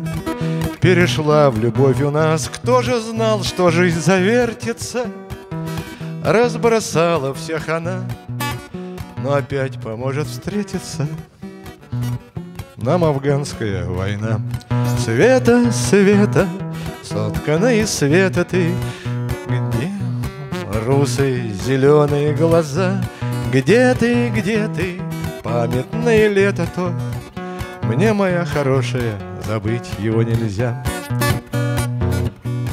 перешла в любовь у нас. Кто же знал, что жизнь завертится? Разбросала всех она, но опять поможет встретиться нам афганская война. Света, Света, соткана из света ты, где русые зеленые глаза? Где ты, где ты, памятное лето то? Мне, моя хорошая, забыть его нельзя.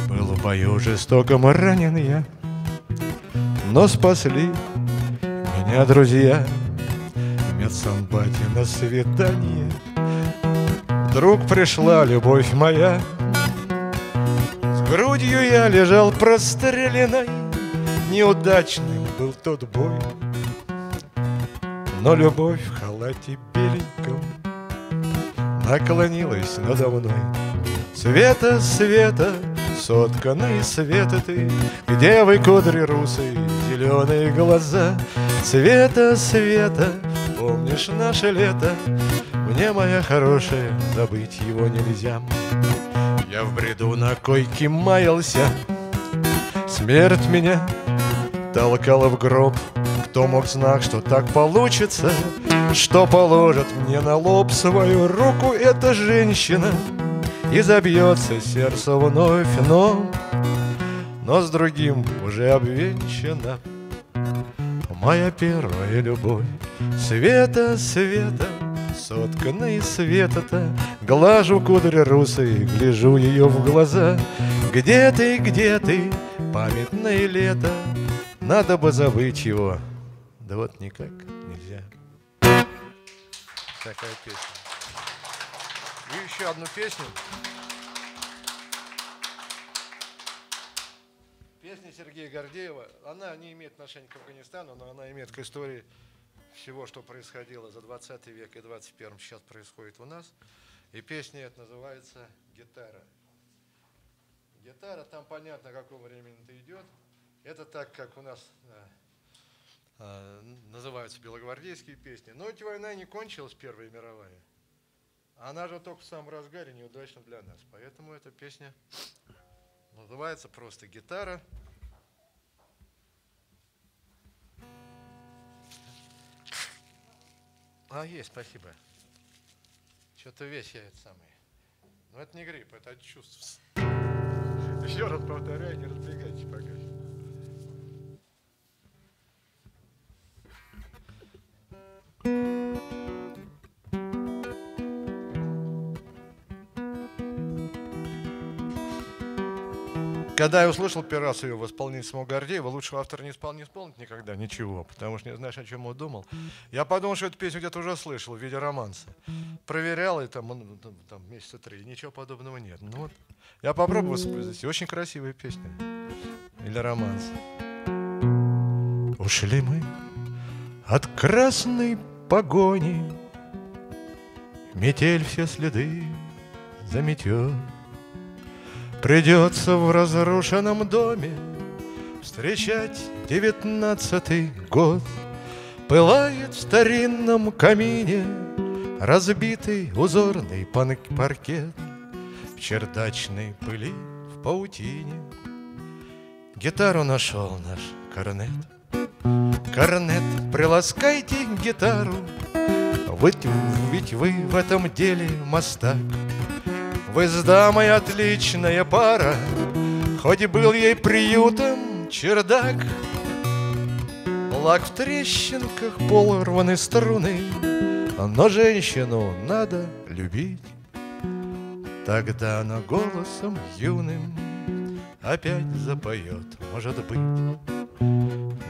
Был в бою жестоком ранен я, но спасли меня друзья. В медсанбате на свидание вдруг пришла любовь моя. С грудью я лежал простреленной, неудачным был тот бой, но любовь в халате беленьком наклонилась надо мной. Света, Света, сотканы света ты, где вы, кудри русые, зеленые глаза? Света, Света, помнишь наше лето? Мне, моя хорошая, забыть его нельзя. Я в бреду на койке маялся, смерть меня толкала в гроб. Кто мог знать, что так получится, что положит мне на лоб свою руку эта женщина, и забьется сердце вновь, но, но с другим уже обвенчана моя первая любовь. Света, Света, соткана из света-то, глажу кудри русые, гляжу ее в глаза. Где ты, где ты, памятное лето? Надо бы забыть его, да вот никак нельзя. Такая песня. И еще одну песню. Песня Сергея Гордеева. Она не имеет отношения к Афганистану, но она имеет к истории всего, что происходило за двадцатый век и двадцать первый сейчас происходит у нас. И песня эта называется «Гитара». Гитара, там понятно, какого времени это идет. Это так, как у нас э, называются белогвардейские песни. Но эта война не кончилась, Первая мировая. Она же только в самом разгаре, неудачно для нас. Поэтому эта песня называется просто «Гитара». А, есть, спасибо. Что-то весь я это самый. Но это не грипп, это от чувств. Еще раз повторяю, не разбегайтесь пока. Когда я услышал первый раз ее в исполнении самого Гордеева, лучшего автора не исполнил, не исполнит никогда ничего, потому что не знаешь, о чем он думал. Я подумал, что эту песню где-то уже слышал в виде романса. Проверял, и там, там, там месяца три, ничего подобного нет. Ну вот, я попробовал воспроизвести. Очень красивая песня. Или романс. Ушли мы от красной погони, метель все следы заметет. Придется в разрушенном доме встречать девятнадцатый год. Пылает в старинном камине разбитый узорный паркет. В чердачной пыли, в паутине гитару нашел наш корнет. Корнет, приласкайте гитару, ведь вы в этом деле мастак. Вы с дамой отличная пара, хоть и был ей приютом чердак. флаг в трещинках, полурваны струны. Но женщину надо любить. Тогда она голосом юным опять запоет, может быть.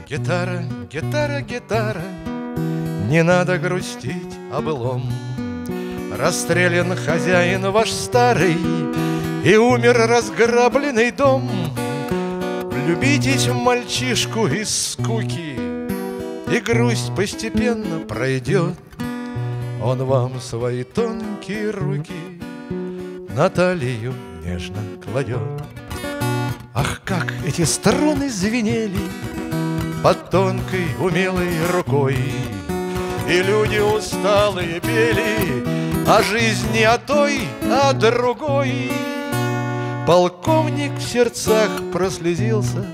Гитара, гитара, гитара, не надо грустить облом. Расстрелян хозяин ваш старый, и умер разграбленный дом. Любитесь в мальчишку из скуки, и грусть постепенно пройдет. Он вам свои тонкие руки на талию нежно кладет. Ах, как эти струны звенели под тонкой умелой рукой, и люди усталые пели о жизни, о той, о другой. Полковник в сердцах прослезился,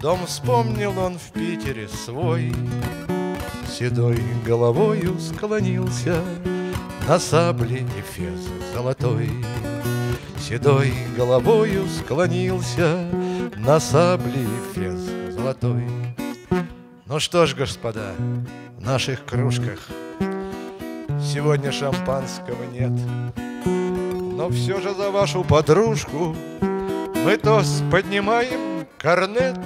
дом вспомнил он в Питере свой, седой головою склонился на сабле эфес золотой. Седой головою склонился на сабле эфес золотой. Ну что ж, господа, в наших кружках сегодня шампанского нет, но все же за вашу подружку мы тост поднимаем корнет.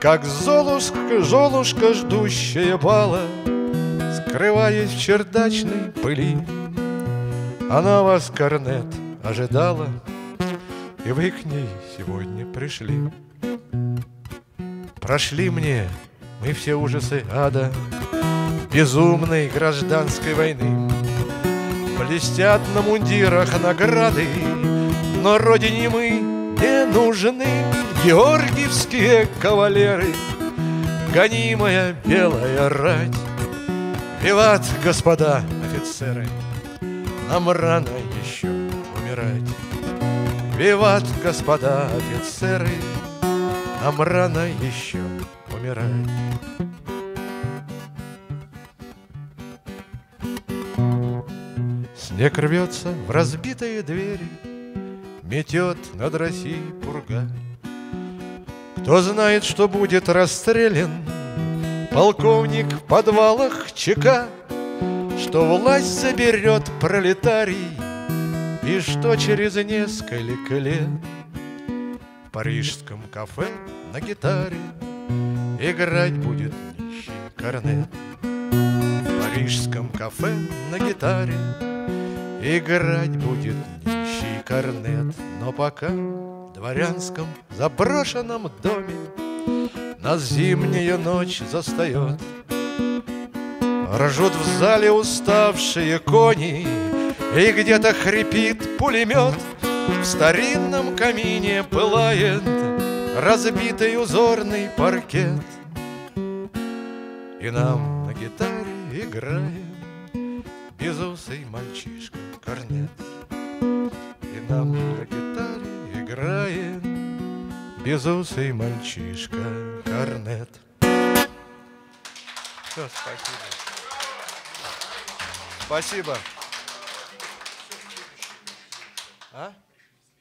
Как золушка, золушка, ждущая бала, скрываясь в чердачной пыли, она вас, корнет, ожидала, и вы к ней сегодня пришли. Прошли мне мы все ужасы ада безумной гражданской войны. Блестят на мундирах награды, но родине мы не нужны. Георгиевские кавалеры, гонимая белая рать. Виват, господа офицеры, нам рано еще умирать. Виват, господа офицеры, нам рано еще умирать. Снег рвется в разбитые двери, метет над Россией пурга. Кто знает, что будет расстрелян полковник в подвалах ЧК, что власть заберет пролетарий, и что через несколько лет в парижском кафе на гитаре играть будет нищий корнет. В парижском кафе на гитаре играть будет нищий корнет. Но пока в дворянском заброшенном доме нас зимняя ночь застает. Ржут в зале уставшие кони, и где-то хрипит пулемет. В старинном камине пылает разбитый узорный паркет, и нам на гитаре играет безусый мальчишка корнет. И нам на гитаре играет безусый мальчишка корнет. Все, спасибо. Спасибо. А?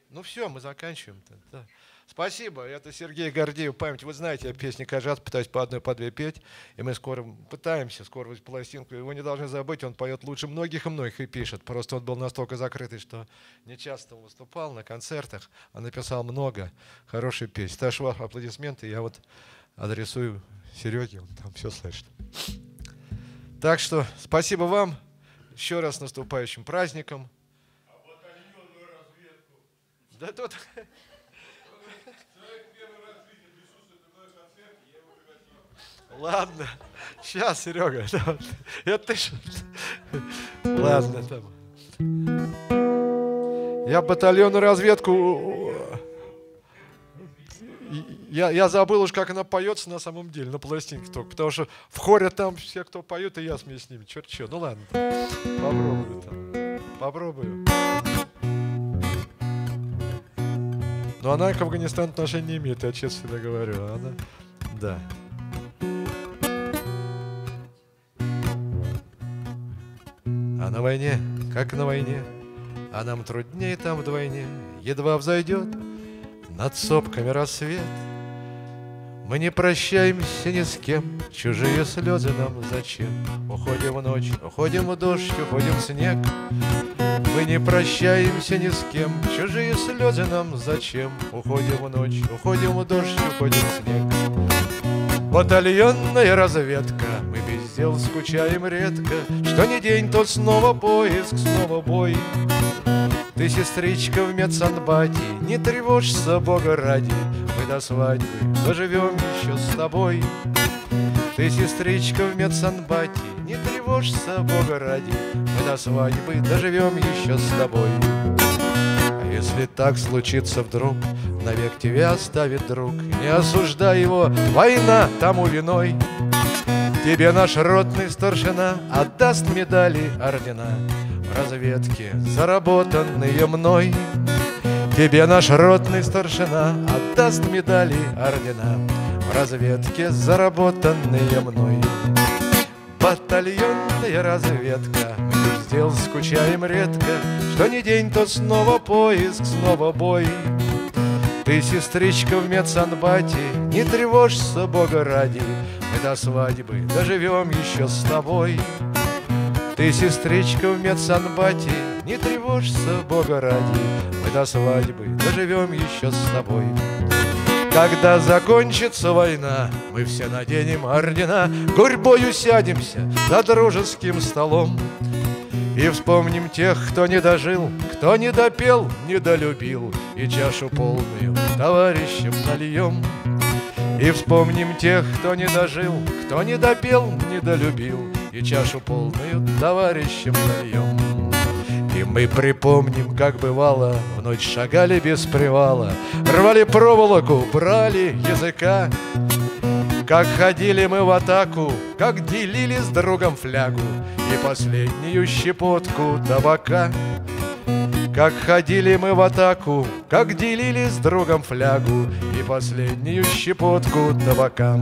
Ну все, мы заканчиваем-то. Да. Спасибо. Это Сергей Гордеев, «Память». Вы знаете, я песни каждый раз пытаюсь по одной, по две петь. И мы скоро пытаемся, скоро пластинку. Его не должны забыть, он поет лучше многих и многих и пишет. Просто он был настолько закрытый, что не часто выступал на концертах, а написал много хороших песен. Так что ваши аплодисменты я вот адресую Сереге, он там все слышит. Так что спасибо вам. Еще раз с наступающим праздником. А вот батальонную разведку. Да тут... Ладно, сейчас, Серега, это ты что? Ладно, там. Я батальонную разведку, я, я забыл уж, как она поется на самом деле, на пластинке только, потому что в хоре там все, кто поют, и я смеюсь с ними, черт что, ну ладно, попробую там, попробую. Но она к Афганистану отношения не имеет, я честно всегда говорю, а она, да. А на войне, как на войне, а нам труднее там вдвойне. Едва взойдет над сопками рассвет, Мы не прощаемся ни с кем, чужие слезы нам зачем? Уходим в ночь, уходим в дождь, уходим в снег. Мы не прощаемся ни с кем, чужие слезы нам зачем? Уходим в ночь, уходим в дождь, уходим в снег. Батальонная разведка, мы без дел скучаем редко. Что ни день, тот снова поиск, снова бой. Ты, сестричка, в медсанбате, не тревожься, Бога ради, мы до свадьбы доживем еще с тобой. Ты, сестричка, в медсанбате, не тревожься, Бога ради, мы до свадьбы доживем еще с тобой. А если так случится вдруг, навек тебя оставит друг, не осуждай его, война тому виной. Тебе наш ротный старшина отдаст медали, ордена, разведки, заработанные мной. Тебе наш ротный старшина отдаст медали, ордена, в разведке, заработанные мной. Батальонная разведка, мы без дел скучаем редко. Что ни день, то снова поиск, снова бой. Ты, сестричка, в медсанбате, не тревожься, Бога ради, мы до свадьбы доживем еще с тобой. Ты, сестричка, в медсанбате, не тревожься, Бога ради, мы до свадьбы доживем еще с тобой. Когда закончится война, мы все наденем ордена, гурьбою сядемся за дружеским столом и вспомним тех, кто не дожил, кто не допел, не долюбил, и чашу полную товарищам нальем. И вспомним тех, кто не дожил, кто не допел, не долюбил, и чашу полную товарищам даем. И мы припомним, как бывало, в ночь шагали без привала, рвали проволоку, брали языка, как ходили мы в атаку, как делили с другом флягу и последнюю щепотку табака. Как ходили мы в атаку, как делили с другом флягу и последнюю щепотку табака.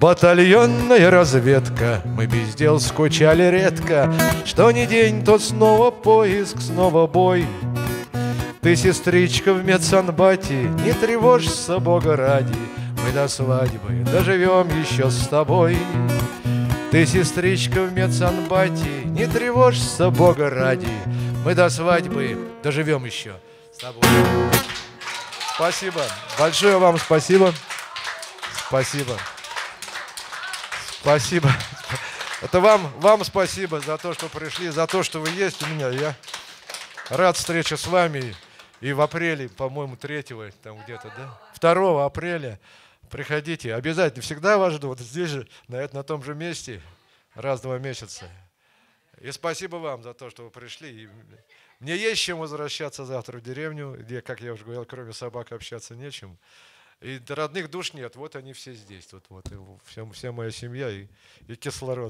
Батальонная разведка, мы без дел скучали редко. Что ни день, то снова поиск, снова бой. Ты, сестричка, в медсанбате, не тревожься, Бога ради, мы до свадьбы доживем еще с тобой. Ты, сестричка, в медсанбате, не тревожься, Бога ради, мы до свадьбы доживем еще с тобой. Спасибо. Большое вам спасибо. Спасибо. Спасибо. Это вам, вам спасибо за то, что пришли, за то, что вы есть у меня. Я рад встрече с вами. И в апреле, по-моему, третьего, там где-то, да? второго апреля. Приходите. Обязательно. Всегда вас жду. Вот здесь же, на, на том же месте, раз в два месяца. И спасибо вам за то, что вы пришли. И мне есть чем возвращаться завтра в деревню, где, как я уже говорил, кроме собак общаться нечем. И родных душ нет, вот они все здесь, вот, вот, и все, вся моя семья и, и кислород.